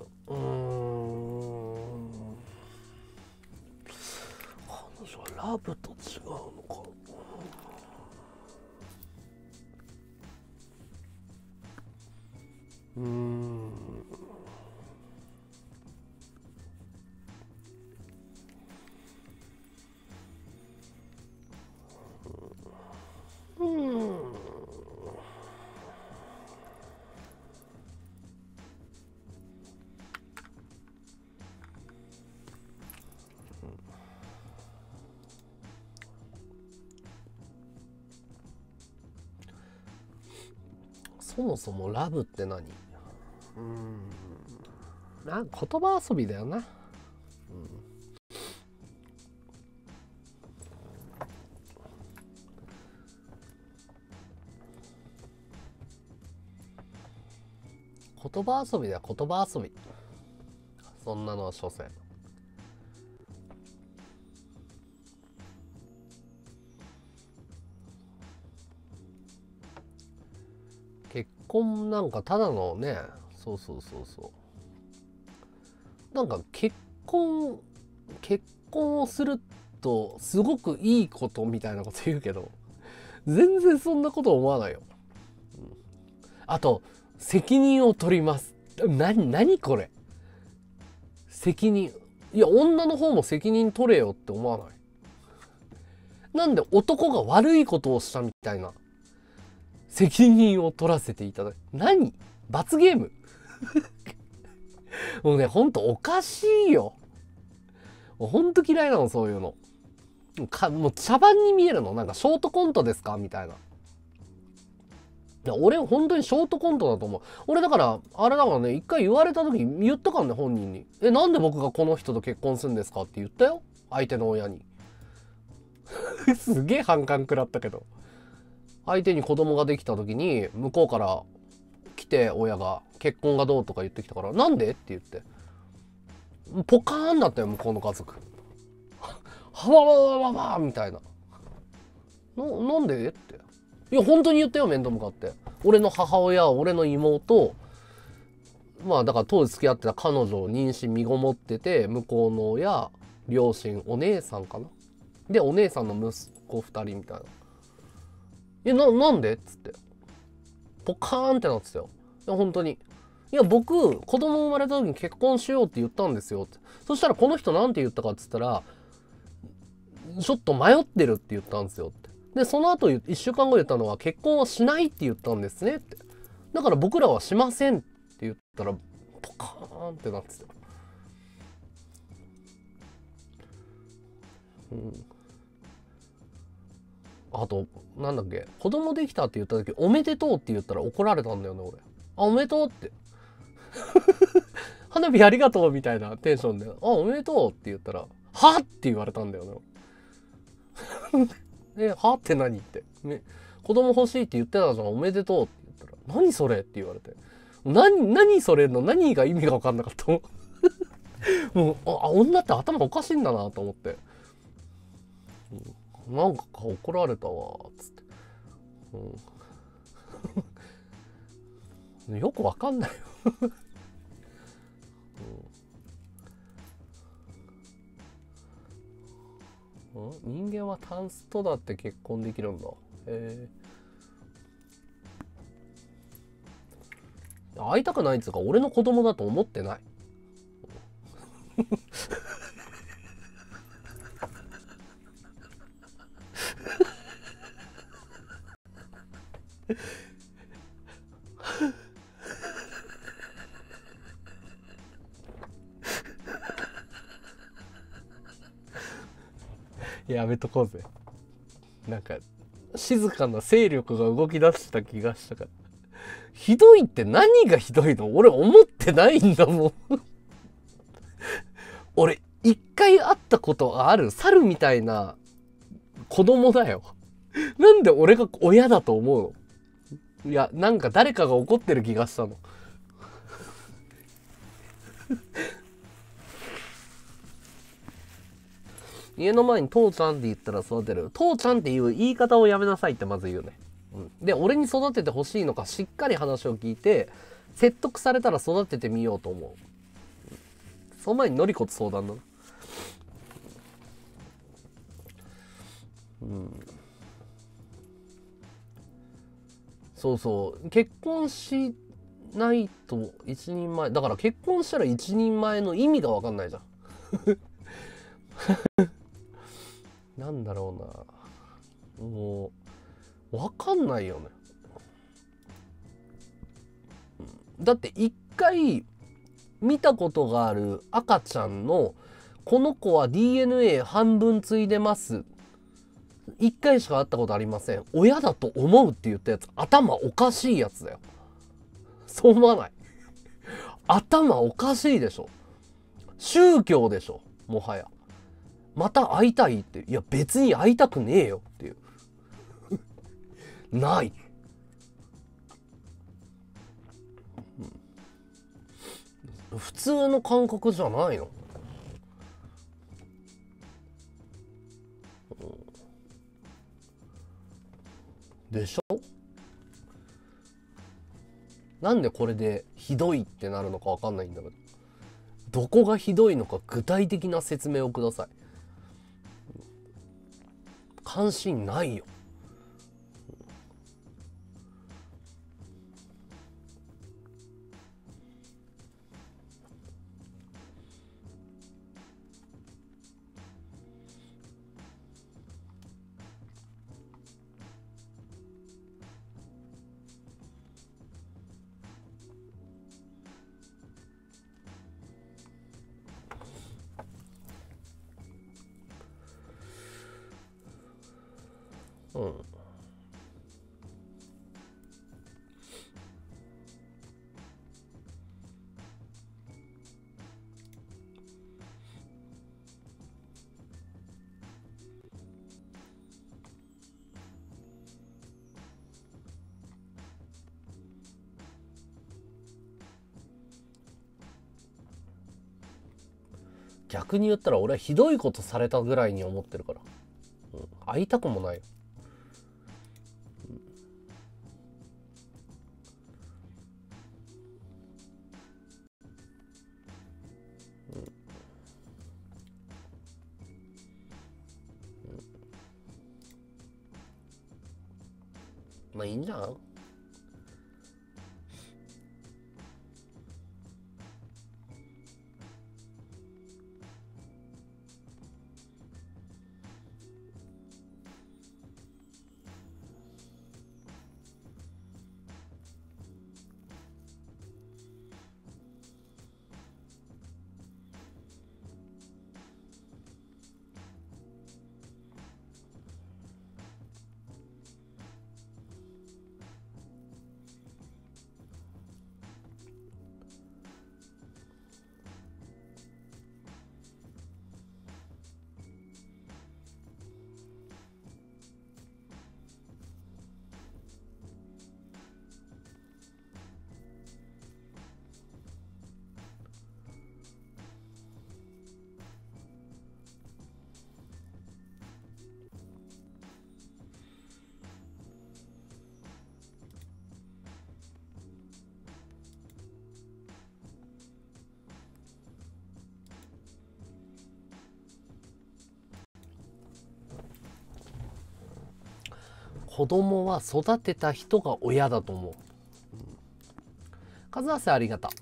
ラブと違うのか。そもそもラブって何？なんか言葉遊びだよな。言葉遊びだよ、言葉遊び。そんなのは所詮。結婚なんかただのね、そうそうそうそう。なんか結婚をするとすごくいいことみたいなこと言うけど、全然そんなこと思わないよ。あと、責任を取ります。何これ。責任。いや、女の方も責任取れよって思わない。なんで男が悪いことをしたみたいな。責任を取らせていただく。何？罰ゲームもうね、ほんとおかしいよ。ほんと嫌いなの、そういうの。もう茶番に見えるの。なんかショートコントですかみたいな。俺、ほんとにショートコントだと思う。俺、だから、あれだからね、一回言われた時言ったからね、本人に。なんで僕がこの人と結婚するんですかって言ったよ。相手の親に。すげえ反感食らったけど。相手に子供ができた時に向こうから来て親が結婚がどうとか言ってきたからなんでって言ってポカーンだったよ向こうの家族はわわわわわみたいななんでっていや本当に言ったよ面と向かって俺の母親俺の妹まあだから当時付き合ってた彼女を妊娠身ごもってて向こうの親両親お姉さんかなでお姉さんの息子2人みたいな。なんでっつってポカーンってなってたよ。いや本当にいや僕子供生まれた時に結婚しようって言ったんですよってそしたらこの人なんて言ったかっつったらちょっと迷ってるって言ったんですよってでその後1週間後言ったのは結婚はしないって言ったんですねってだから僕らはしませんって言ったらポカーンってなってた。あと、なんだっけ、子供できたって言った時、おめでとうって言ったら怒られたんだよね、俺。あ、おめでとうって。花火ありがとうみたいなテンションで、あ、おめでとうって言ったら、はって言われたんだよね。はって何って、ね。子供欲しいって言ってたじゃん、おめでとうって言ったら、何それって言われて。何それの何が意味が分かんなかったもん。もう、女って頭おかしいんだなと思って。なんか怒られたわっつって、よくわかんないよ、人間はタンスとだって結婚できるんだ。会いたくないっつうか俺の子供だと思ってないやめとこうぜ。なんか静かな勢力が動き出した気がしたから。ひどいって何がひどいの？俺思ってないんだもん俺一回会ったことがある猿みたいな子供だよなんで俺が親だと思うの？いやなんか誰かが怒ってる気がしたの家の前に父ちゃんって言ったら育てる。父ちゃんっていう言い方をやめなさいってまず言うね。で俺に育ててほしいのかしっかり話を聞いて説得されたら育ててみようと思う。その前にのりこと相談だな。うん。そうそう結婚しないと一人前だから結婚したら一人前の意味が分かんないじゃんなんだろうなもう。わかんないよね。だって一回見たことがある赤ちゃんのこの子は DNA 半分継いでます一回しか会ったことありません親だと思うって言ったやつ頭おかしいやつだよ。そう思わない頭おかしいでしょ宗教でしょもはや。また会いたいっていや別に会いたくねえよっていうない、うん、普通の感覚じゃないの、うん、でしょ。なんでこれでひどいってなるのかわかんないんだけどどこがひどいのか具体的な説明をください。関心ないよ。うん、逆に言ったら俺はひどいことされたぐらいに思ってるから、うん、会いたくもないよ。まあいいんじゃん。子供は育てた人が親だと思う。カズアセありがた。だか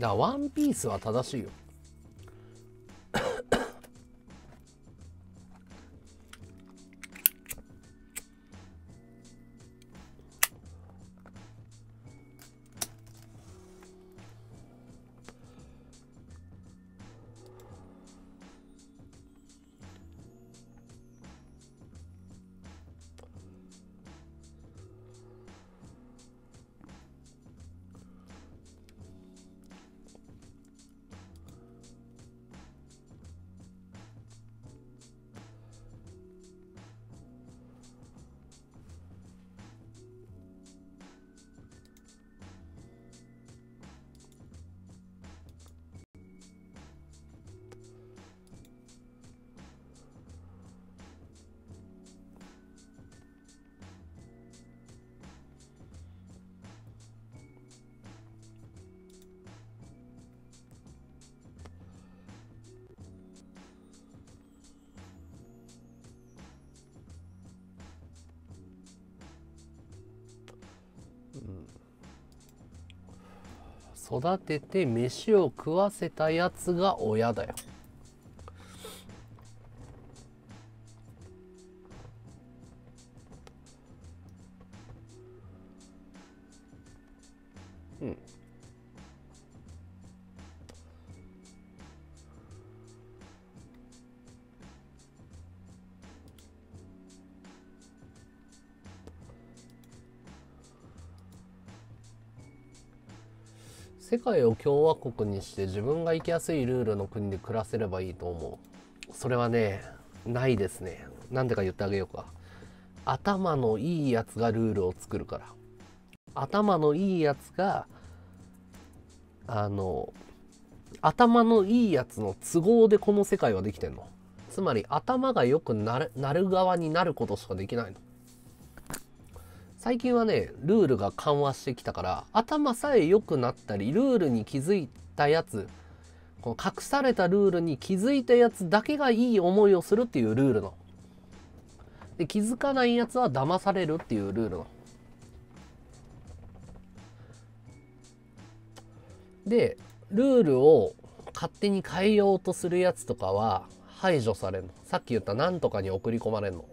らワンピースは正しいよ。育てて飯を食わせたやつが親だよ。うん。世界を共和国にして自分が生きやすいルールの国で暮らせればいいと思う。それはね、ないですね。なんでか言ってあげようか。頭のいいやつがルールを作るから。頭のいいやつが、頭のいいやつの都合でこの世界はできてんの。つまり頭が良くなる側になることしかできないの。最近はね、ルールが緩和してきたから、頭さえ良くなったり、ルールに気づいたやつ、この隠されたルールに気づいたやつだけがいい思いをするっていうルールの。で、気づかないやつは騙されるっていうルールの。で、ルールを勝手に変えようとするやつとかは排除されるの。さっき言った何とかに送り込まれるの。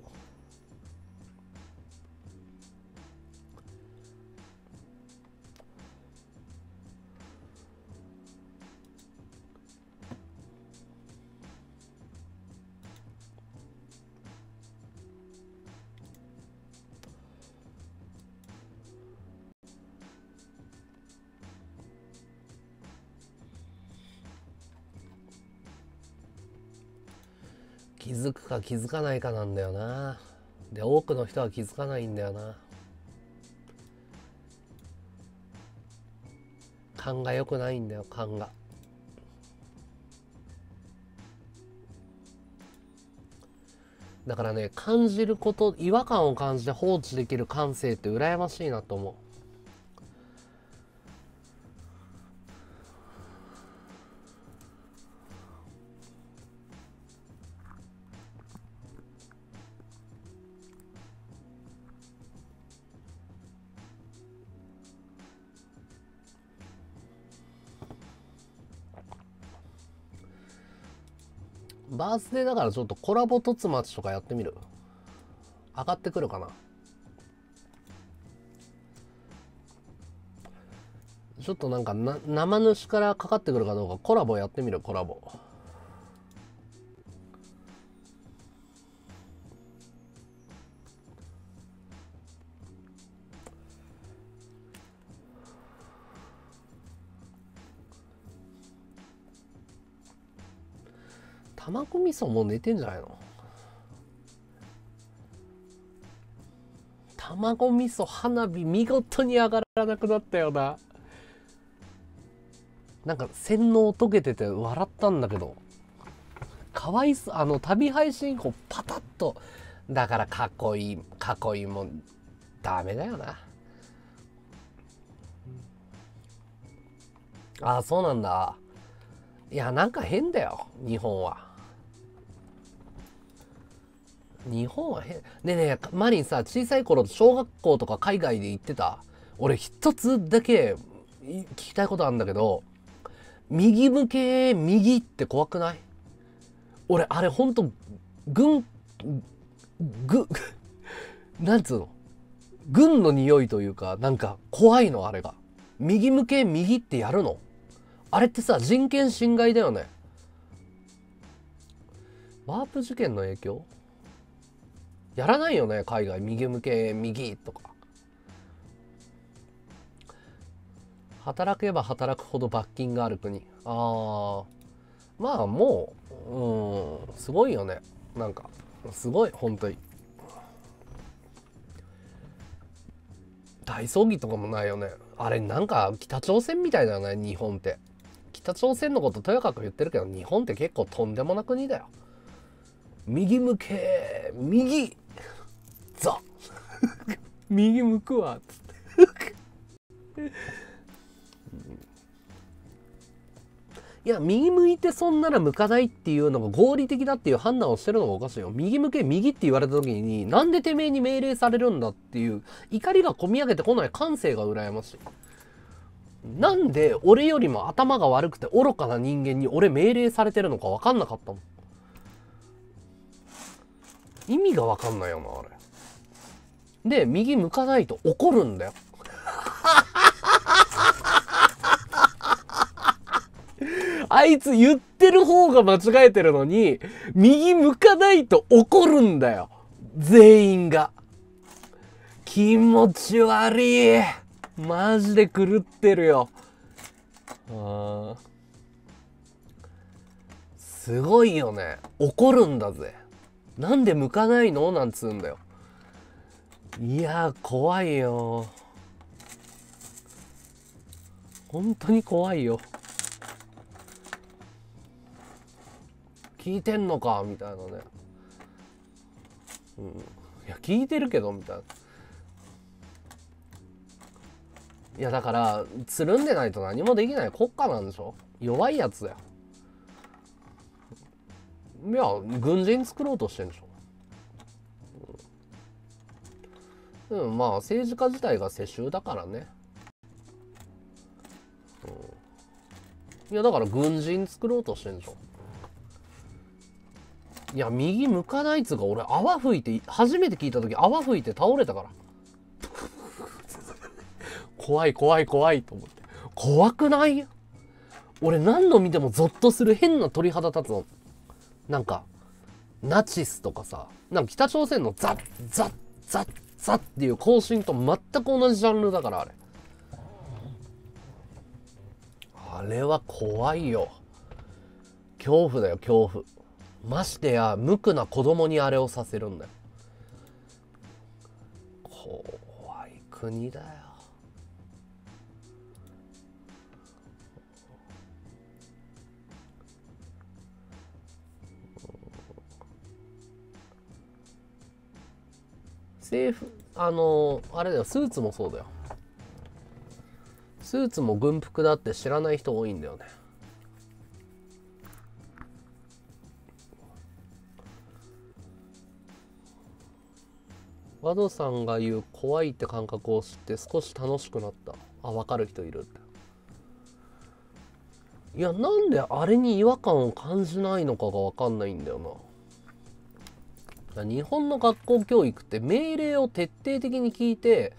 気づくか気づかないかなんだよな。で、多くの人は気づかないんだよな。勘が良くないんだよ、勘が。だからね、感じること、違和感を感じて放置できる感性って羨ましいなと思う。バースデーだからちょっとコラボとつまちとかやってみる。上がってくるかな。ちょっとなんか生主からかかってくるかどうか、コラボやってみる。コラボ玉子味噌もう寝てんじゃないの。卵味噌花火見事に上がらなくなったよな。なんか洗脳解けてて笑ったんだけど、かわいそう。旅配信以降パタッとだから、囲いもダメだよな。ああ、そうなんだ。いや、なんか変だよ日本は。日本は変。ねえねえ、マリンさ、小さい頃、小学校とか海外で行ってた？俺、一つだけ聞きたいことあるんだけど、右向け、右って怖くない？俺、あれ、ほんと、なんつうの？軍の匂いというか、なんか、怖いの、あれが。右向け、右ってやるの？あれってさ、人権侵害だよね。ワープ事件の影響？やらないよね、海外。右向け、右とか。働けば働くほど罰金がある国。ああ。まあ、もう、すごいよね。なんか、すごい、本当に。体操着とかもないよね。あれ、なんか、北朝鮮みたいだよね、日本って。北朝鮮のこととやかく言ってるけど、日本って結構とんでもな国だよ。右向け、右ぞ右向くわっつっていや、右向いてそんなら向かないっていうのが合理的だっていう判断をしてるのがおかしいよ。右向け、右って言われた時に、なんでてめえに命令されるんだっていう怒りがこみ上げてこない感性が羨ましい。なんで俺よりも頭が悪くて愚かな人間に俺命令されてるのか分かんなかったもん。意味がわかんないよな、あれ。で、右向かないと怒るんだよ。あいつ言ってる方が間違えてるのに、右向かないと怒るんだよ。全員が。気持ち悪い。マジで狂ってるよ。すごいよね。怒るんだぜ。なんで向かないのなんつうんだよ。いやー、怖いよ。本当に怖いよ。聞いてんのかみたいなね。うん。いや、聞いてるけど、みたいな。いや、だから、つるんでないと何もできない国家なんでしょ？弱いやつだよ。いや、軍人作ろうとしてるんでしょ。うん、まあ、政治家自体が世襲だからね。うん、いや、だから軍人作ろうとしてるんでしょ。いや、右向かないっつうか、俺、泡吹いて、初めて聞いたとき、泡吹いて倒れたから。怖い、怖い、怖いと思って。怖くない？俺、何度見てもゾッとする変な鳥肌立つの。なんか、ナチスとかさ、なんか北朝鮮のザッザッザッザッっていう行進と全く同じジャンルだから、あれ。あれは怖いよ。恐怖だよ、恐怖。ましてや、無垢な子供にあれをさせるんだよ。怖い国だよ。政府、あれだよ、スーツもそうだよ。スーツも軍服だって知らない人多いんだよね。和道さんが言う怖いって感覚を知って少し楽しくなった。あ、分かる人いるって。いや、なんであれに違和感を感じないのかが分かんないんだよな。日本の学校教育って命令を徹底的に聞いて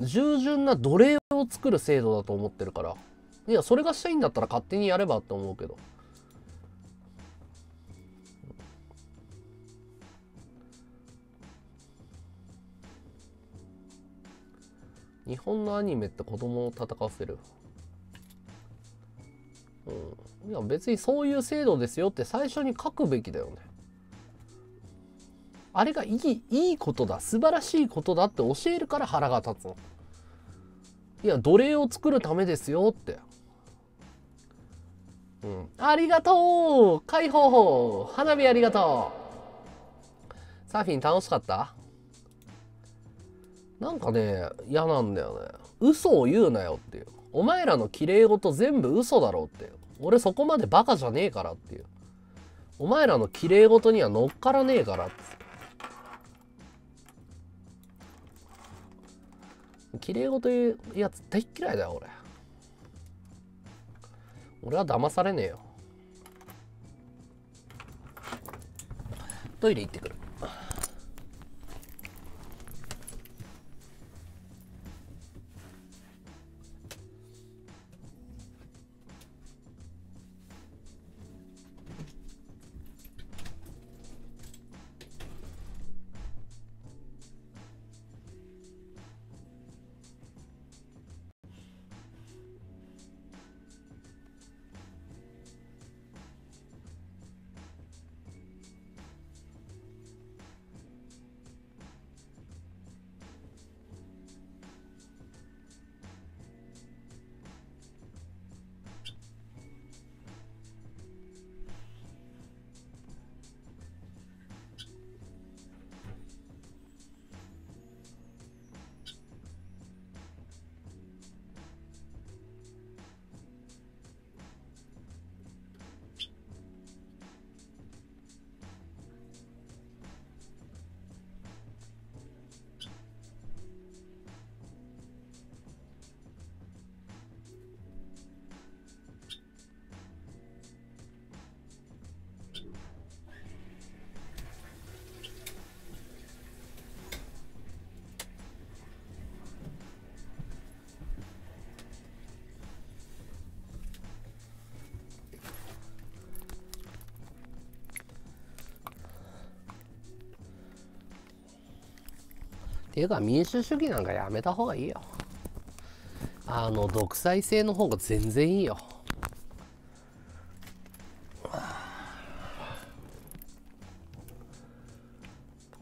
従順な奴隷を作る制度だと思ってるから、いや、それがしたいんだったら勝手にやればって思うけど、日本のアニメって子供を戦わせる。うん、いや、別にそういう制度ですよって最初に書くべきだよね。あれがいいことだ、素晴らしいことだって教えるから腹が立つの。いや、奴隷を作るためですよって。うん。ありがとう！解放！花火ありがとう！サーフィン楽しかった？なんかね、嫌なんだよね。嘘を言うなよっていう。お前らの綺麗事全部嘘だろっていう。俺そこまでバカじゃねえからっていう。お前らの綺麗事には乗っからねえからって。綺麗事言うやつ大嫌いだよ俺。俺は騙されねえよ。トイレ行ってくる。っていうか民主主義なんかやめた方がいいよ。あの独裁制の方が全然いいよ。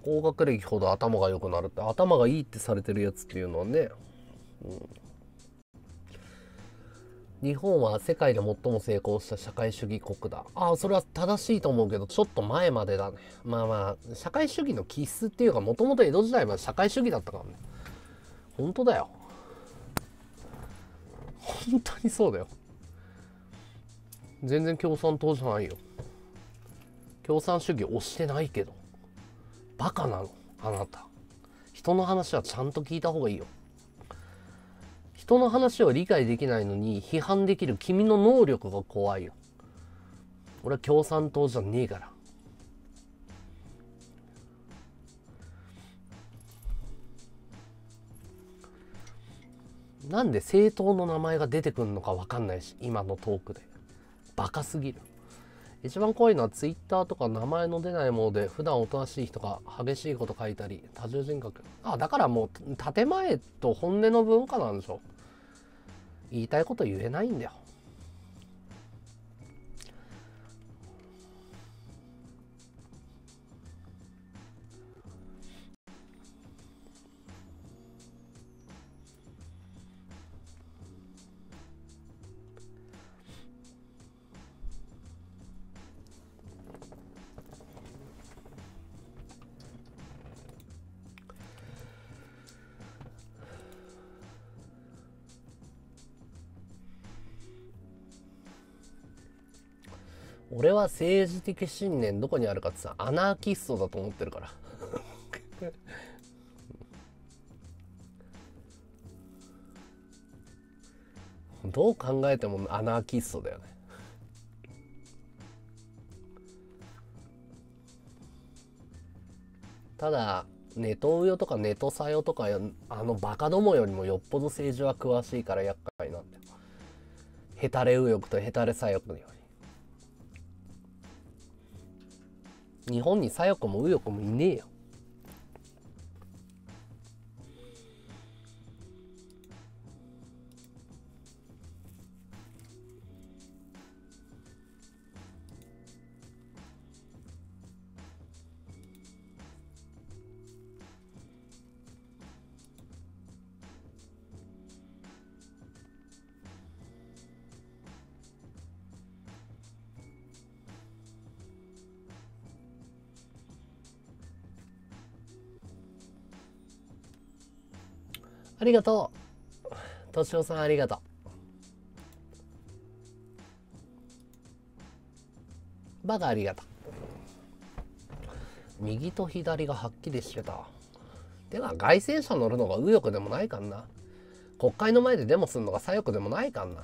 高学歴ほど頭が良くなるって、頭がいいってされてるやつっていうのはね、日本は世界で最も成功した社会主義国だ。ああ、それは正しいと思うけど、ちょっと前までだね。まあまあ、社会主義の気質っていうか、もともと江戸時代は社会主義だったからね。本当だよ。本当にそうだよ。全然共産党じゃないよ。共産主義推してないけど。バカなの、あなた。人の話はちゃんと聞いた方がいいよ。人の話を理解できないのに批判できる君の能力が怖いよ。俺は共産党じゃねえから。なんで政党の名前が出てくるのか分かんないし、今のトークで。バカすぎる。一番怖いのはツイッターとか名前の出ないもので、普段おとなしい人が激しいこと書いたり、多重人格。あ、だからもう建前と本音の文化なんでしょ。言いたいこと言えないんだよ。俺は政治的信念どこにあるかってさ、アナーキストだと思ってるからどう考えてもアナーキストだよね。ただネトウヨとかネトサヨとかあのバカどもよりもよっぽど政治は詳しいから厄介なんだよ。ヘタレ右翼とヘタレ左翼のように。日本に左翼も右翼もいねえよ。ありがとう。としおさんありがとう。バカありがとう。右と左がはっきりしてた。てか、街宣車乗るのが右翼でもないかんな。国会の前でデモするのが左翼でもないかんな。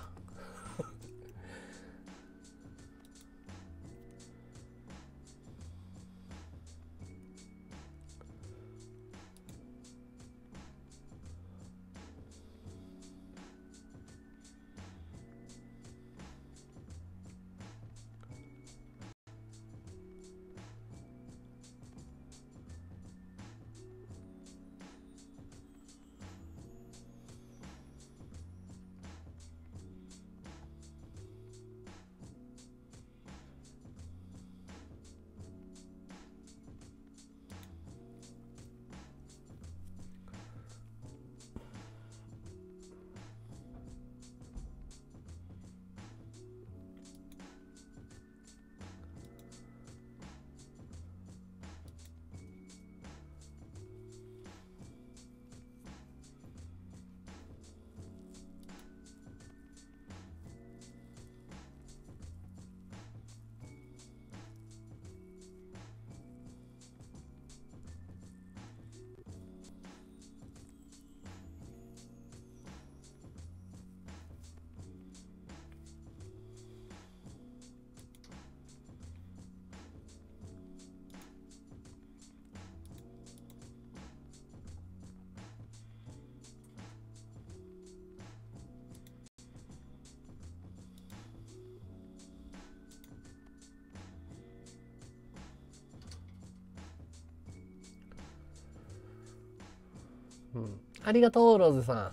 うん、ありがとうローズさん。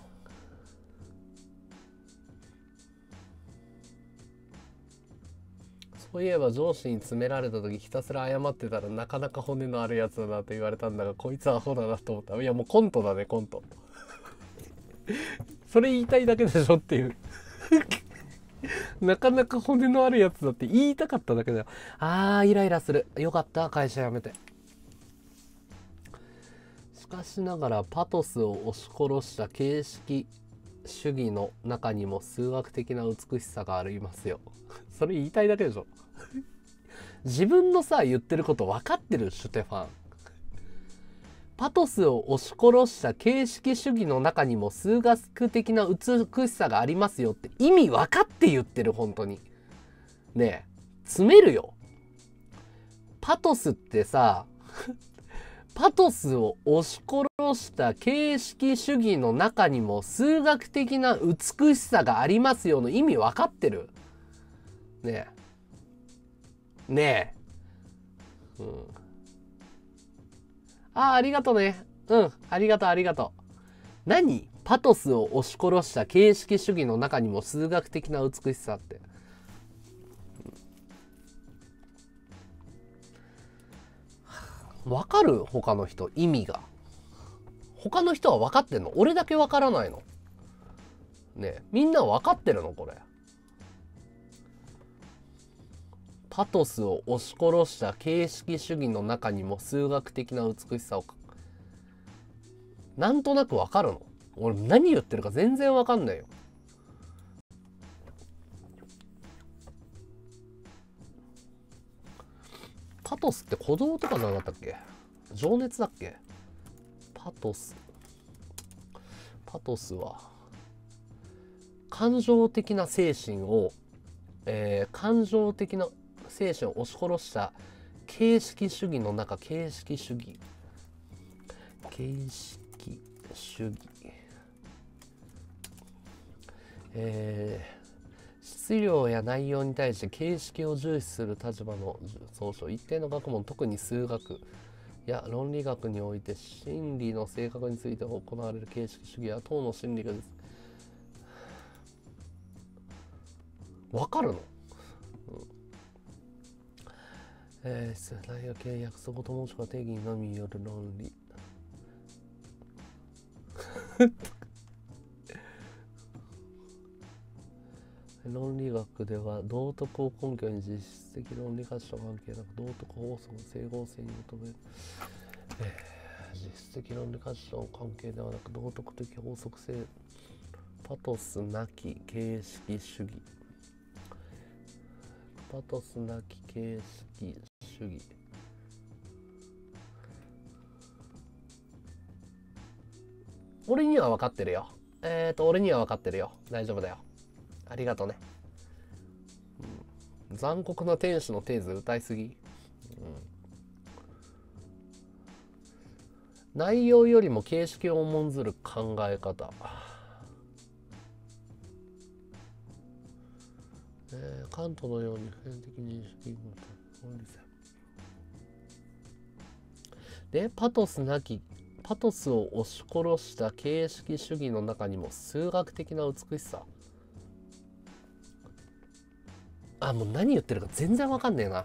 そういえば上司に詰められた時ひたすら謝ってたらなかなか骨のあるやつだなと言われたんだが、こいつはアホだなと思った。いやもうコントだねコント。それ言いたいだけでしょっていう。なかなか骨のあるやつだって言いたかっただけだよ。あーイライラする。よかった会社辞めて。しかしながらパトスを押し殺した形式主義の中にも数学的な美しさがありますよ。それ言いたいだけでしょ。自分のさ言ってること分かってるシュテファン。パトスを押し殺した形式主義の中にも数学的な美しさがありますよって意味分かって言ってる本当に。ねえ詰めるよ。パトスってさ。パトスを押し殺した形式主義の中にも数学的な美しさがありますよの意味分かってるねえねえ、うん、ありがとうね。うんありがとうありがとう。何パトスを押し殺した形式主義の中にも数学的な美しさって。わかる他の人意味が。他の人は分かってんの？俺だけ分からないの？ねえみんな分かってるのこれ。パトスを押し殺した形式主義の中にも数学的な美しさをなんとなく分かるの？俺何言ってるか全然分かんないよ。パトスって鼓動とかじゃなかったっけ？情熱だっけ？パトス。パトスは感情的な精神を、感情的な精神を押し殺した形式主義の中、形式主義。形式主義。質量や内容に対して形式を重視する立場の総称一定の学問特に数学や論理学において真理の性格について行われる形式主義や等の真理学です。わかるの？うん、内容契約そこともしくは定義のみによる論理。論理学では道徳を根拠に実質的論理活動関係なく道徳法則の整合性に求める、実質的論理活動関係ではなく道徳的法則性パトスなき形式主義パトスなき形式主義俺には分かってるよ。俺には分かってるよ。大丈夫だよ。ありがとね。うん、残酷な天使のテーゼ歌いすぎ。うん、内容よりも形式を重んずる考え方。関東のように普遍的認識でパトスなきパトスを押し殺した形式主義の中にも数学的な美しさ。あ、もう何言ってるか全然わかんねえな。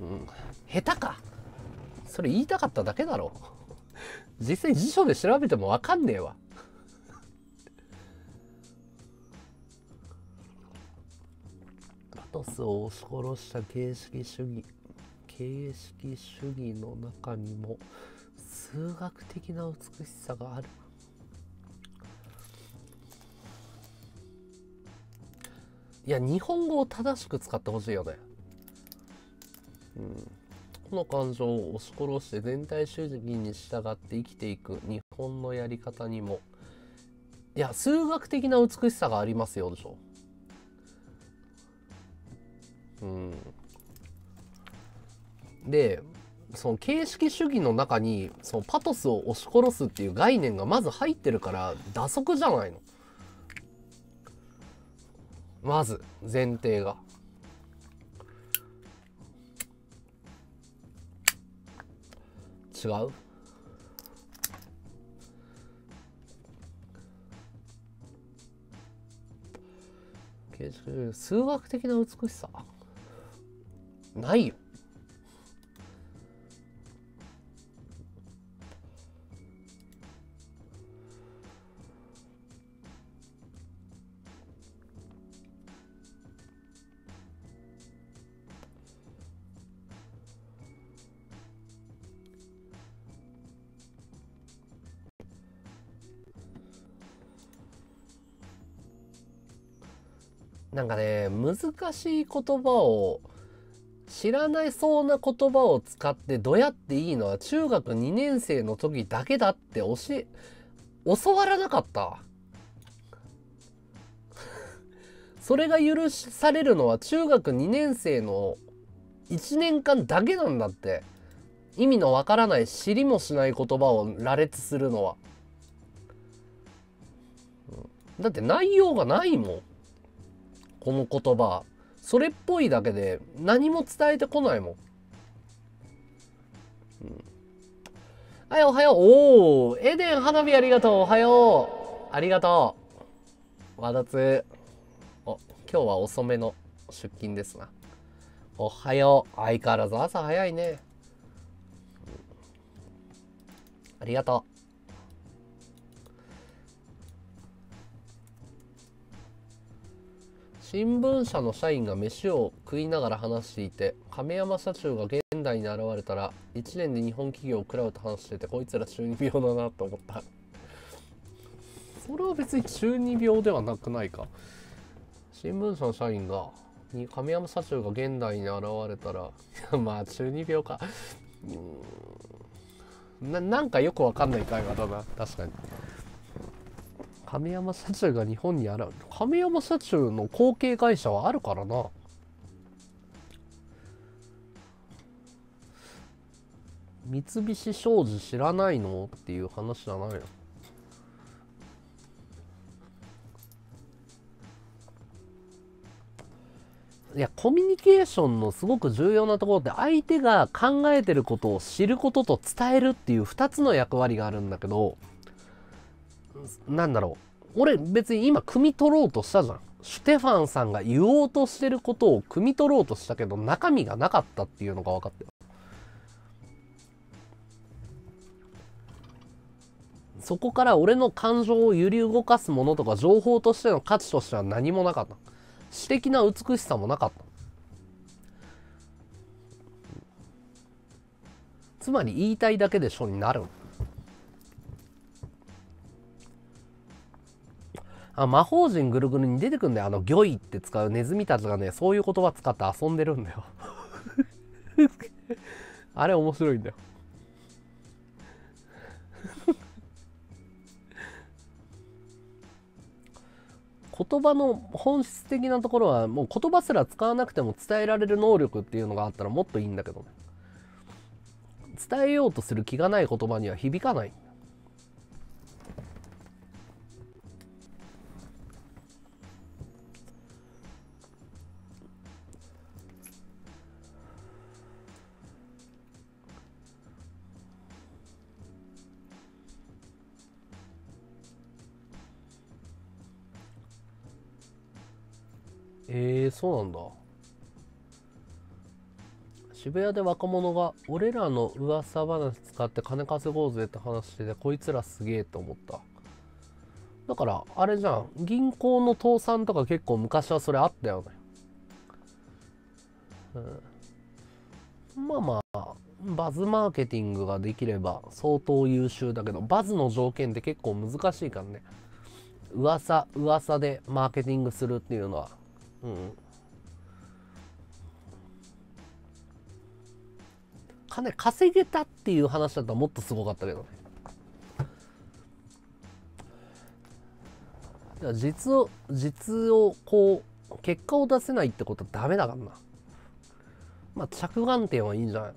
うん、下手か。それ言いたかっただけだろ。実際辞書で調べてもわかんねえわ。パトスを押し殺した形式主義の中にも数学的な美しさがある。いや、日本語を正しく使ってほしいよね。うん、この感情を押し殺して全体主義に従って生きていく日本のやり方にも、いや、数学的な美しさがありますよでしょ。うん、でその形式主義の中にそのパトスを押し殺すっていう概念がまず入ってるから蛇足じゃないの、まず前提が。違う？形式主義、数学的な美しさないよ。なんかね、難しい言葉を知らないそうな言葉を使ってどうやっていいのは中学2年生の時だけだって教わらなかった。それが許されるのは中学2年生の1年間だけなんだって。意味のわからない知りもしない言葉を羅列するのは。だって内容がないもん。この言葉。それっぽいだけで何も伝えてこないもん。うん、はい、おはよう。おお、エデン花火ありがとう。おはよう。ありがとう。わだつ。お、今日は遅めの出勤ですな。おはよう。相変わらず朝早いね。ありがとう。新聞社の社員が飯を食いながら話していて、亀山社長が現代に現れたら1年で日本企業を食らうと話してて、こいつら中二病だなと思った。それは別に中二病ではなくないか。新聞社の社員が亀山社長が現代に現れたらまあ中二病か。なんかよくわかんない会話だな。確かに亀山社長が日本に現れる。亀山社長の後継会社はあるからな。三菱商事知らないのっていう話じゃないの。いや、コミュニケーションのすごく重要なところって相手が考えてることを知ることと伝えるっていう2つの役割があるんだけど、なんだろう、俺別に今汲み取ろうとしたじゃん。シュテファンさんが言おうとしてることを汲み取ろうとしたけど中身がなかったっていうのが分かってる。そこから俺の感情を揺り動かすものとか情報としての価値としては何もなかった。詩的な美しさもなかった。つまり言いたいだけでしょになる。あ、魔法陣ぐるぐるに出てくんだよ。あの、魚いって使うネズミたちがね、そういう言葉使って遊んでるんだよ。あれ面白いんだよ。言葉の本質的なところはもう言葉すら使わなくても伝えられる能力っていうのがあったらもっといいんだけどね。伝えようとする気がない言葉には響かない。そうなんだ。渋谷で若者が俺らの噂話使って金稼ごうぜって話してて、こいつらすげえと思った。だからあれじゃん、銀行の倒産とか結構昔はそれあったよね。まあまあバズマーケティングができれば相当優秀だけど、バズの条件って結構難しいからね。噂でマーケティングするっていうのは。金稼げたっていう話だったらもっとすごかったけどね。実をこう結果を出せないってことはダメだからな。まあ着眼点はいいんじゃないの。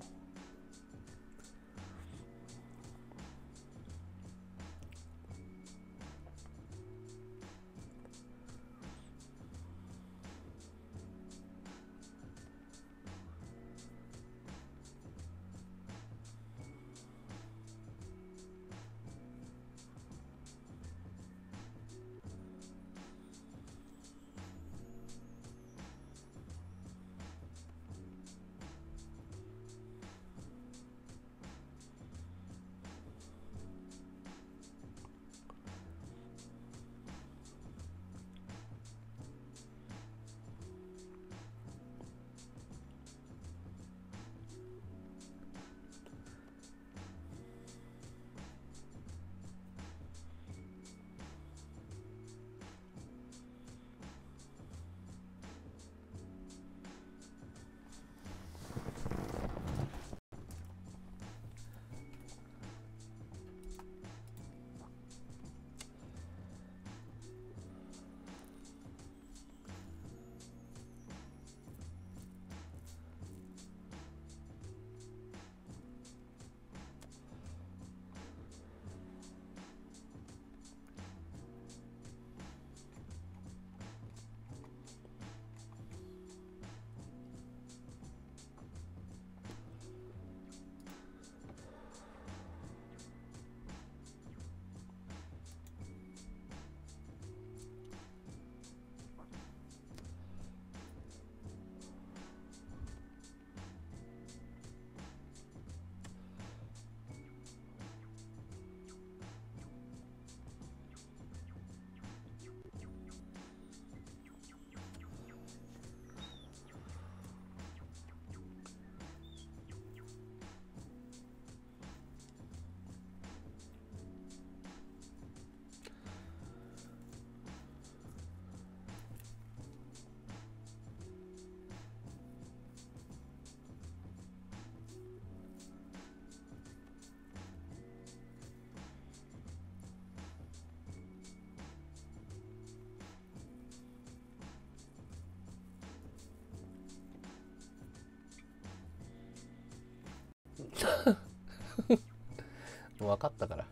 分かったから。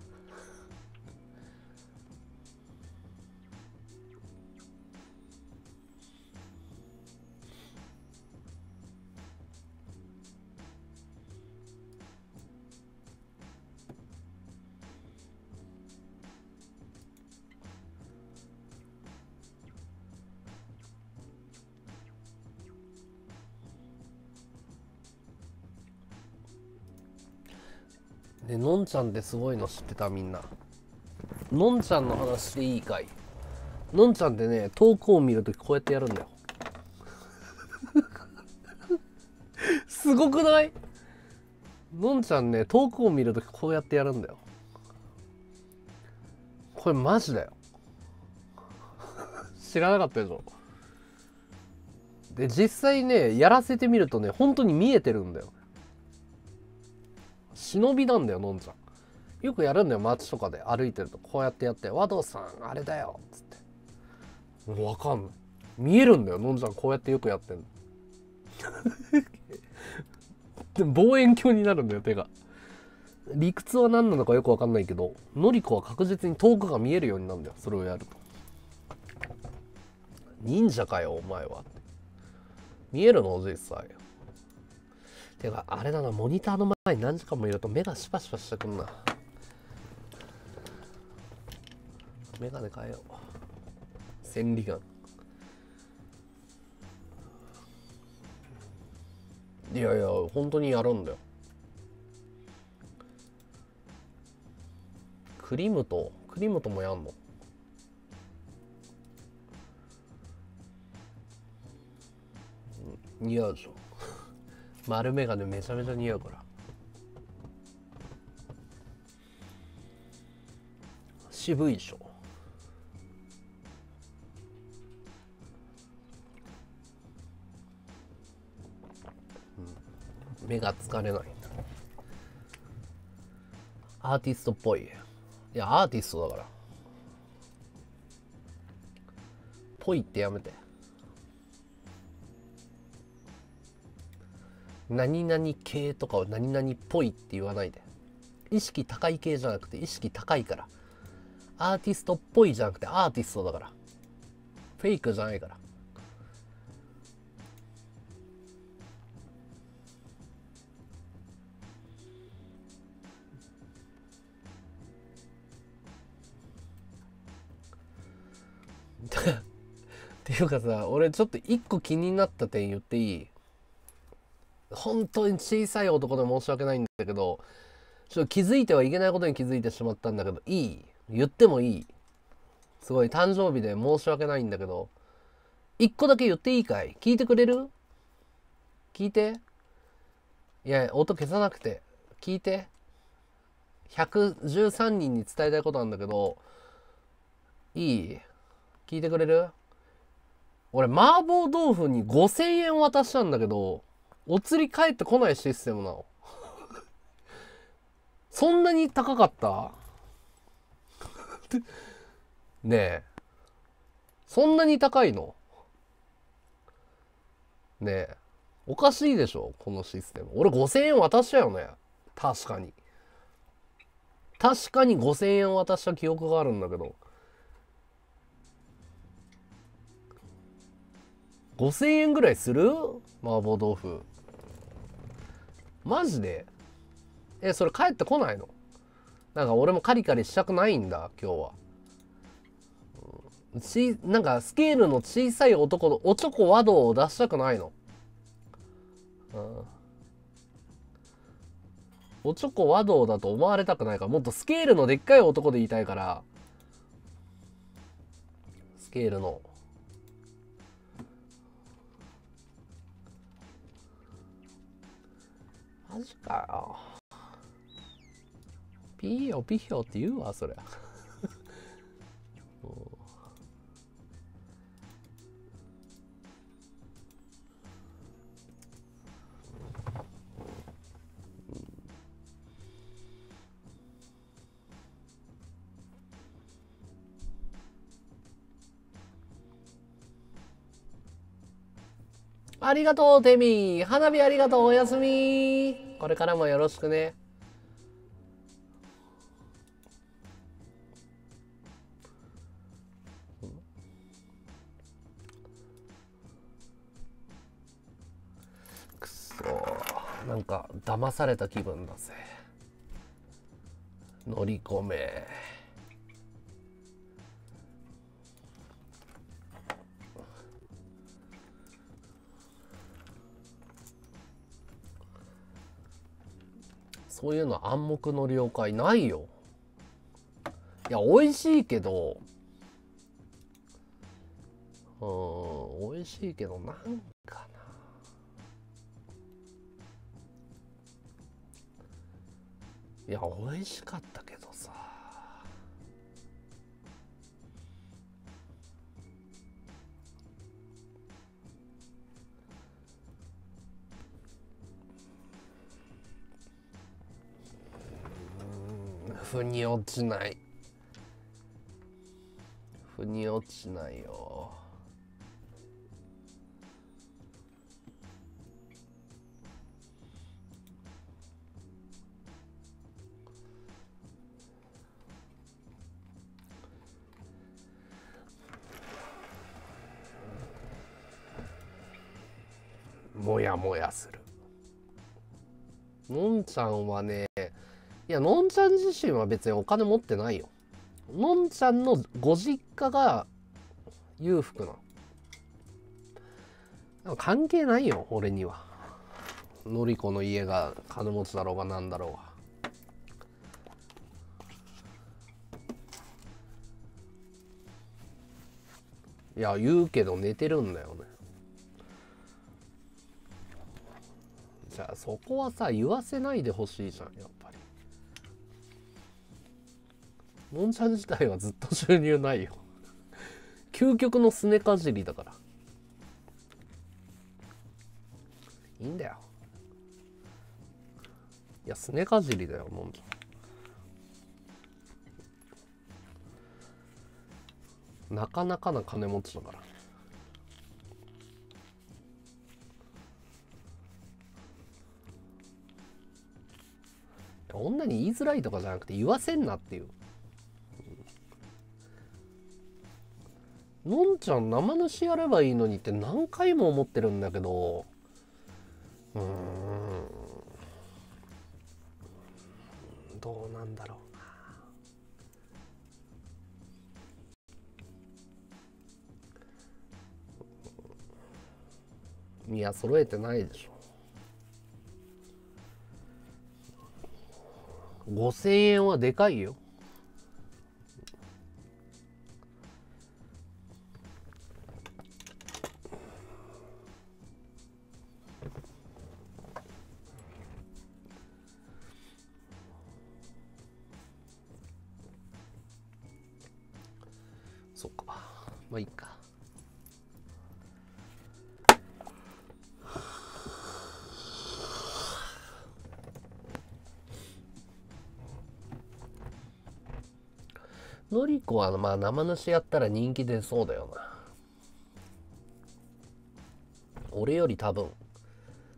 でのんちゃんってすごいの知ってた？みんなのんちゃんの話でいいかい？のんちゃんってね、投稿を見るときこうやってやるんだよ。すごくない？のんちゃんね、投稿を見るときこうやってやるんだよ。これマジだよ。知らなかったでしょ。で実際ね、やらせてみるとね、本当に見えてるんだよ。忍びなんだよ、のんちゃん。よくやるんだよ、街とかで歩いてるとこうやってやって「和道さんあれだよ」っつって、わかんない。見えるんだよ、のんちゃんこうやってよくやってんの。でも望遠鏡になるんだよ、手が。理屈は何なのかよくわかんないけど、のりこは確実に遠くが見えるようになるんだよ、それをやると。忍者かよお前は。見えるの実際。てかあれだな、モニターの前に何時間もいると目がシパシパしてくんな。メガネ変えよう。千里眼。いやいや本当にやるんだよ。クリムトもやんの。似合うでしょ。丸眼鏡めちゃめちゃ似合うから。渋いでしょ。目が疲れない。アーティストっぽい。いやアーティストだから。ぽいってやめて。何々系とかを何々っぽいって言わないで。意識高い系じゃなくて、意識高いから。アーティストっぽいじゃなくてアーティストだから。フェイクじゃないから。っていうかさ、俺ちょっと一個気になった点言っていい？本当に小さい男で申し訳ないんだけど、ちょっと気づいてはいけないことに気づいてしまったんだけど、いい？言ってもいい？すごい誕生日で申し訳ないんだけど、一個だけ言っていいかい？聞いてくれる？聞いて。いや音消さなくて聞いて。113人に伝えたいことなんだけど、いい？聞いてくれる？俺麻婆豆腐に5000円渡したんだけど、お釣り返ってこないシステムなの。そんなに高かった？ねえ、そんなに高いの？ねえ、おかしいでしょこのシステム。俺5000円渡したよね。確かに5000円渡した記憶があるんだけど、5000円ぐらいする？麻婆豆腐マジで。え、それ帰ってこないの？なんか俺もカリカリしたくないんだ今日は。なんかスケールの小さい男のおちょこ和道を出したくないの、うん、おちょこ和道だと思われたくないから、もっとスケールのでっかい男で言いたいから。スケールのマジかよ。ピーヨピーヨって言うわそりゃ。ありがとうテミー、花火ありがとう、おやすみ。これからもよろしくね。くそー、なんか騙された気分だぜ。乗り込め。そういうの暗黙の了解ないよ。いや美味しいけど、美味しいけどなんかな。いや美味しかったけどさ、腑に落ちない。腑に落ちないよ。もやもやする。のんちゃんはね、いや、のんちゃん自身は別にお金持ってないよ。のんちゃんのご実家が裕福なの。関係ないよ、俺には。のりこの家が金持ちだろうがなんだろうが。いや、言うけど寝てるんだよね。じゃあそこはさ、言わせないでほしいじゃん、やっぱり。のんちゃん自体はずっと収入ないよ究極のすねかじりだから。いいんだよ。いや、すねかじりだよ、のんちゃん。なかなかな金持ちだから。女に言いづらいとかじゃなくて、言わせんなっていう。のんちゃん生主やればいいのにって何回も思ってるんだけど、どうなんだろうな。いや、揃えてないでしょ。5,000円はでかいよ。そっか、まあいいか。のりこはまあ生主やったら人気出そうだよな。俺より多分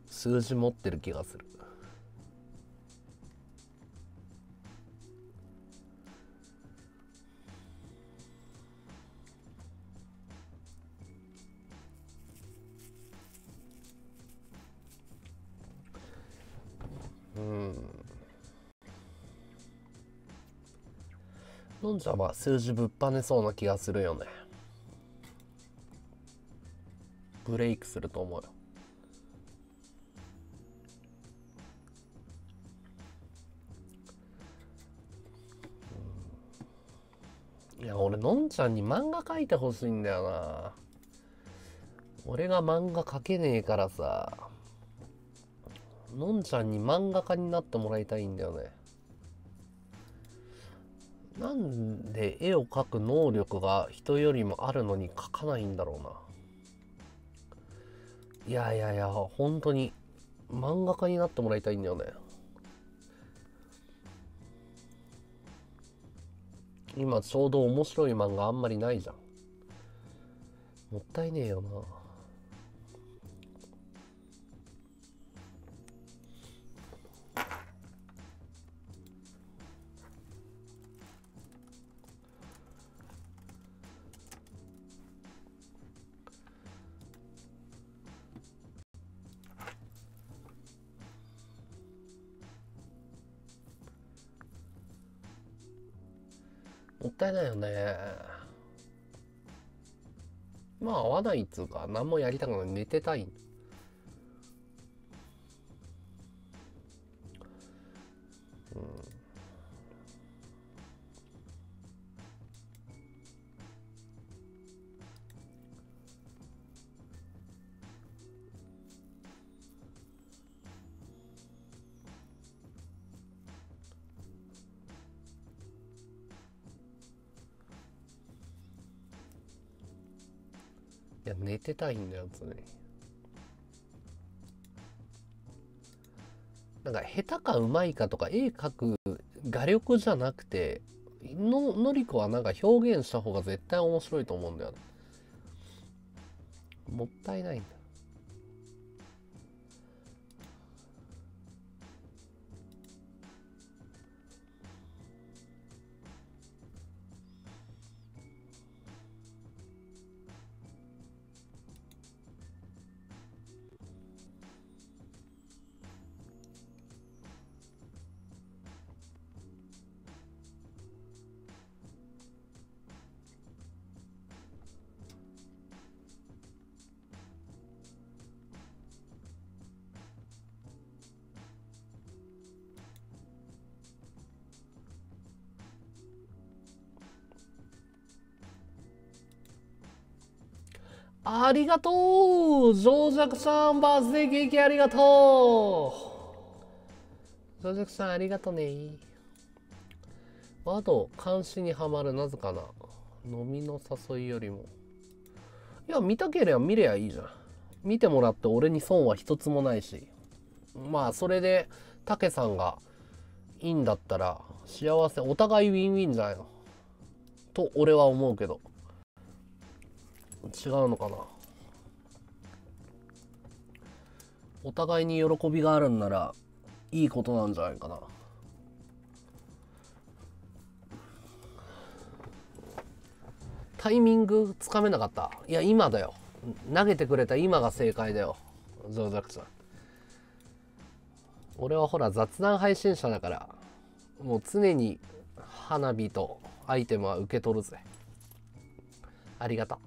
数字持ってる気がする。のんちゃんは数字ぶっぱねそうな気がするよね。ブレイクすると思うよ。いや、俺のんちゃんに漫画描いてほしいんだよな。俺が漫画描けねえからさ、のんちゃんに漫画家になってもらいたいんだよね。なんで絵を描く能力が人よりもあるのに描かないんだろうな。いや本当に漫画家になってもらいたいんだよね。今ちょうど面白い漫画あんまりないじゃん。もったいねえよな。もったいないよね。まあ合わないっつうか、何もやりたくない。寝てたい。いや、寝てたいんだよ、常に。なんか下手かうまいかとか絵描く画力じゃなくて、のりこはなんか表現した方が絶対面白いと思うんだよね。もったいないんだ。ありがとう、上尺さん、バースデーケーキありがとう。上尺さんありがとね。あと、監視にはまる、なぜかな。飲みの誘いよりも。いや、見たければ見りゃいいじゃん。見てもらって俺に損は一つもないし。まあ、それで、たけさんがいいんだったら、幸せ、お互いウィンウィンじゃないの。と、俺は思うけど。違うのかな。お互いに喜びがあるんならいいことなんじゃないかな。タイミングつかめなかった。いや今だよ、投げてくれた今が正解だよゾウザクさん。俺はほら雑談配信者だからもう常に花火とアイテムは受け取るぜ。ありがとう。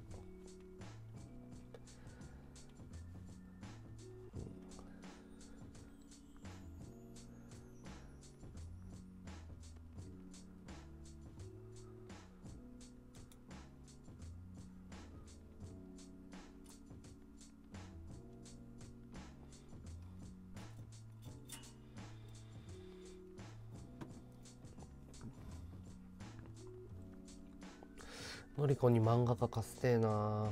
のりこに漫画家貸してえな。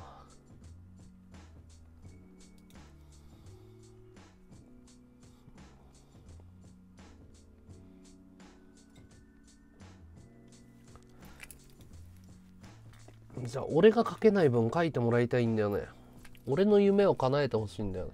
じゃあ俺が書けない分書いてもらいたいんだよね。俺の夢を叶えてほしいんだよね。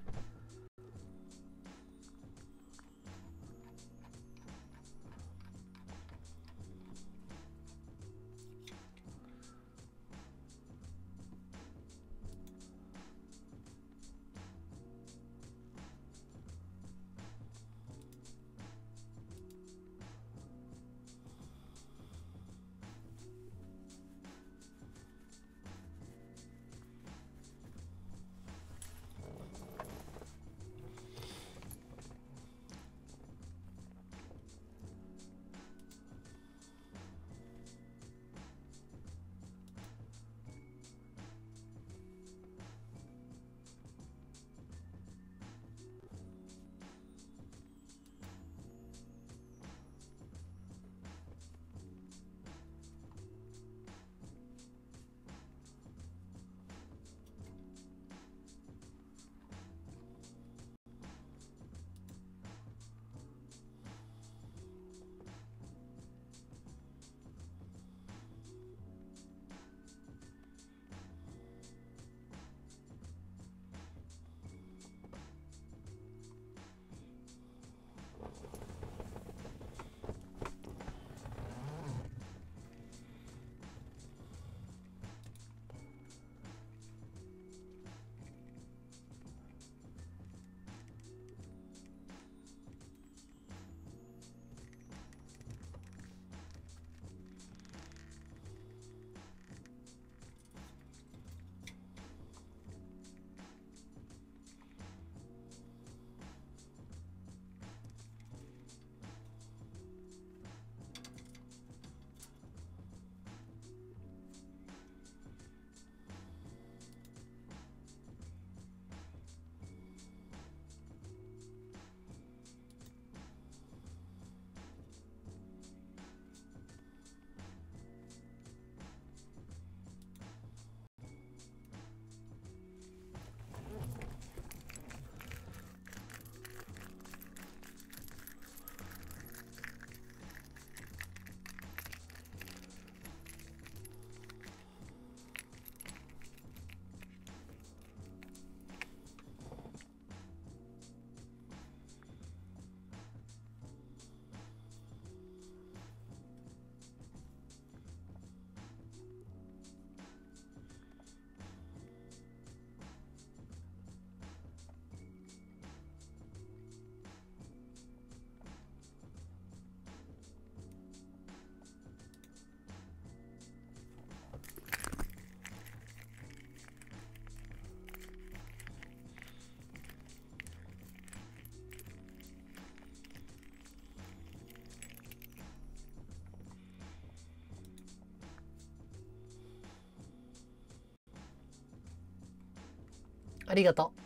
ありがとう。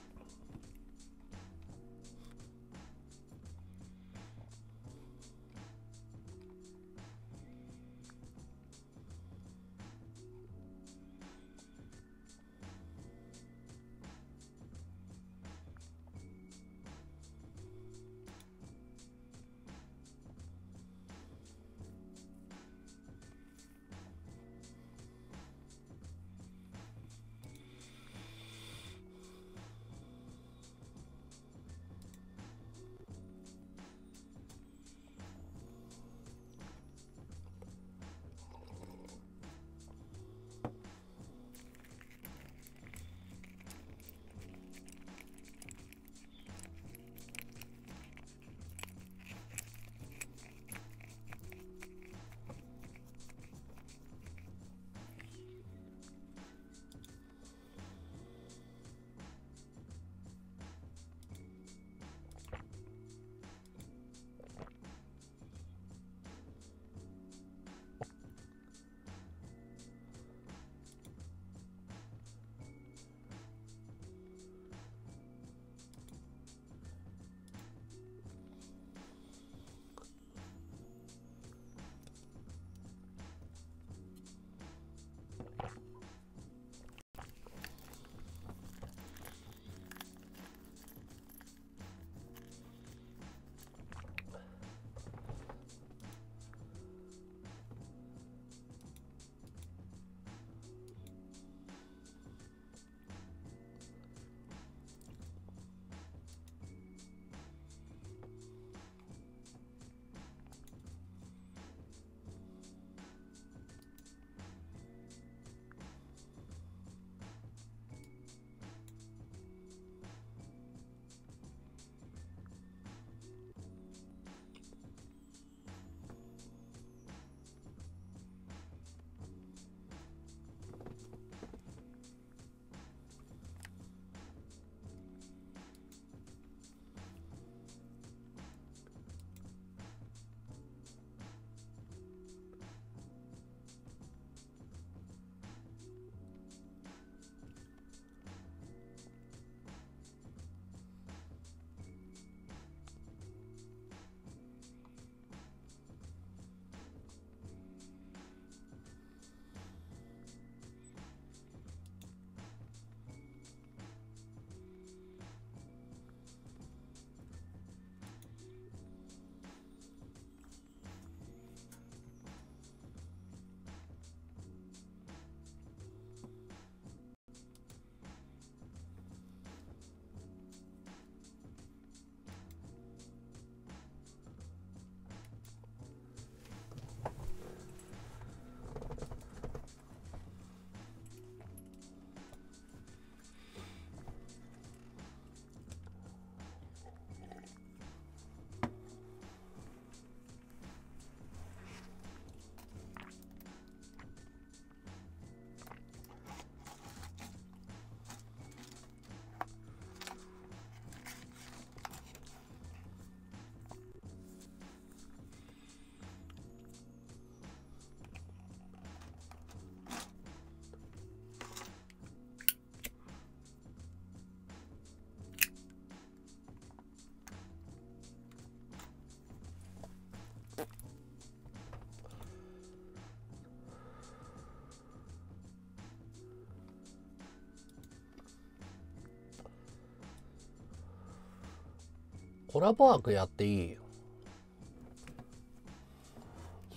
コラボ枠やっていい？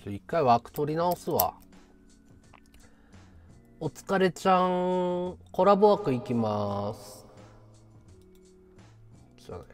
一回枠取り直すわ。お疲れちゃん、コラボ枠いきます。じゃあね。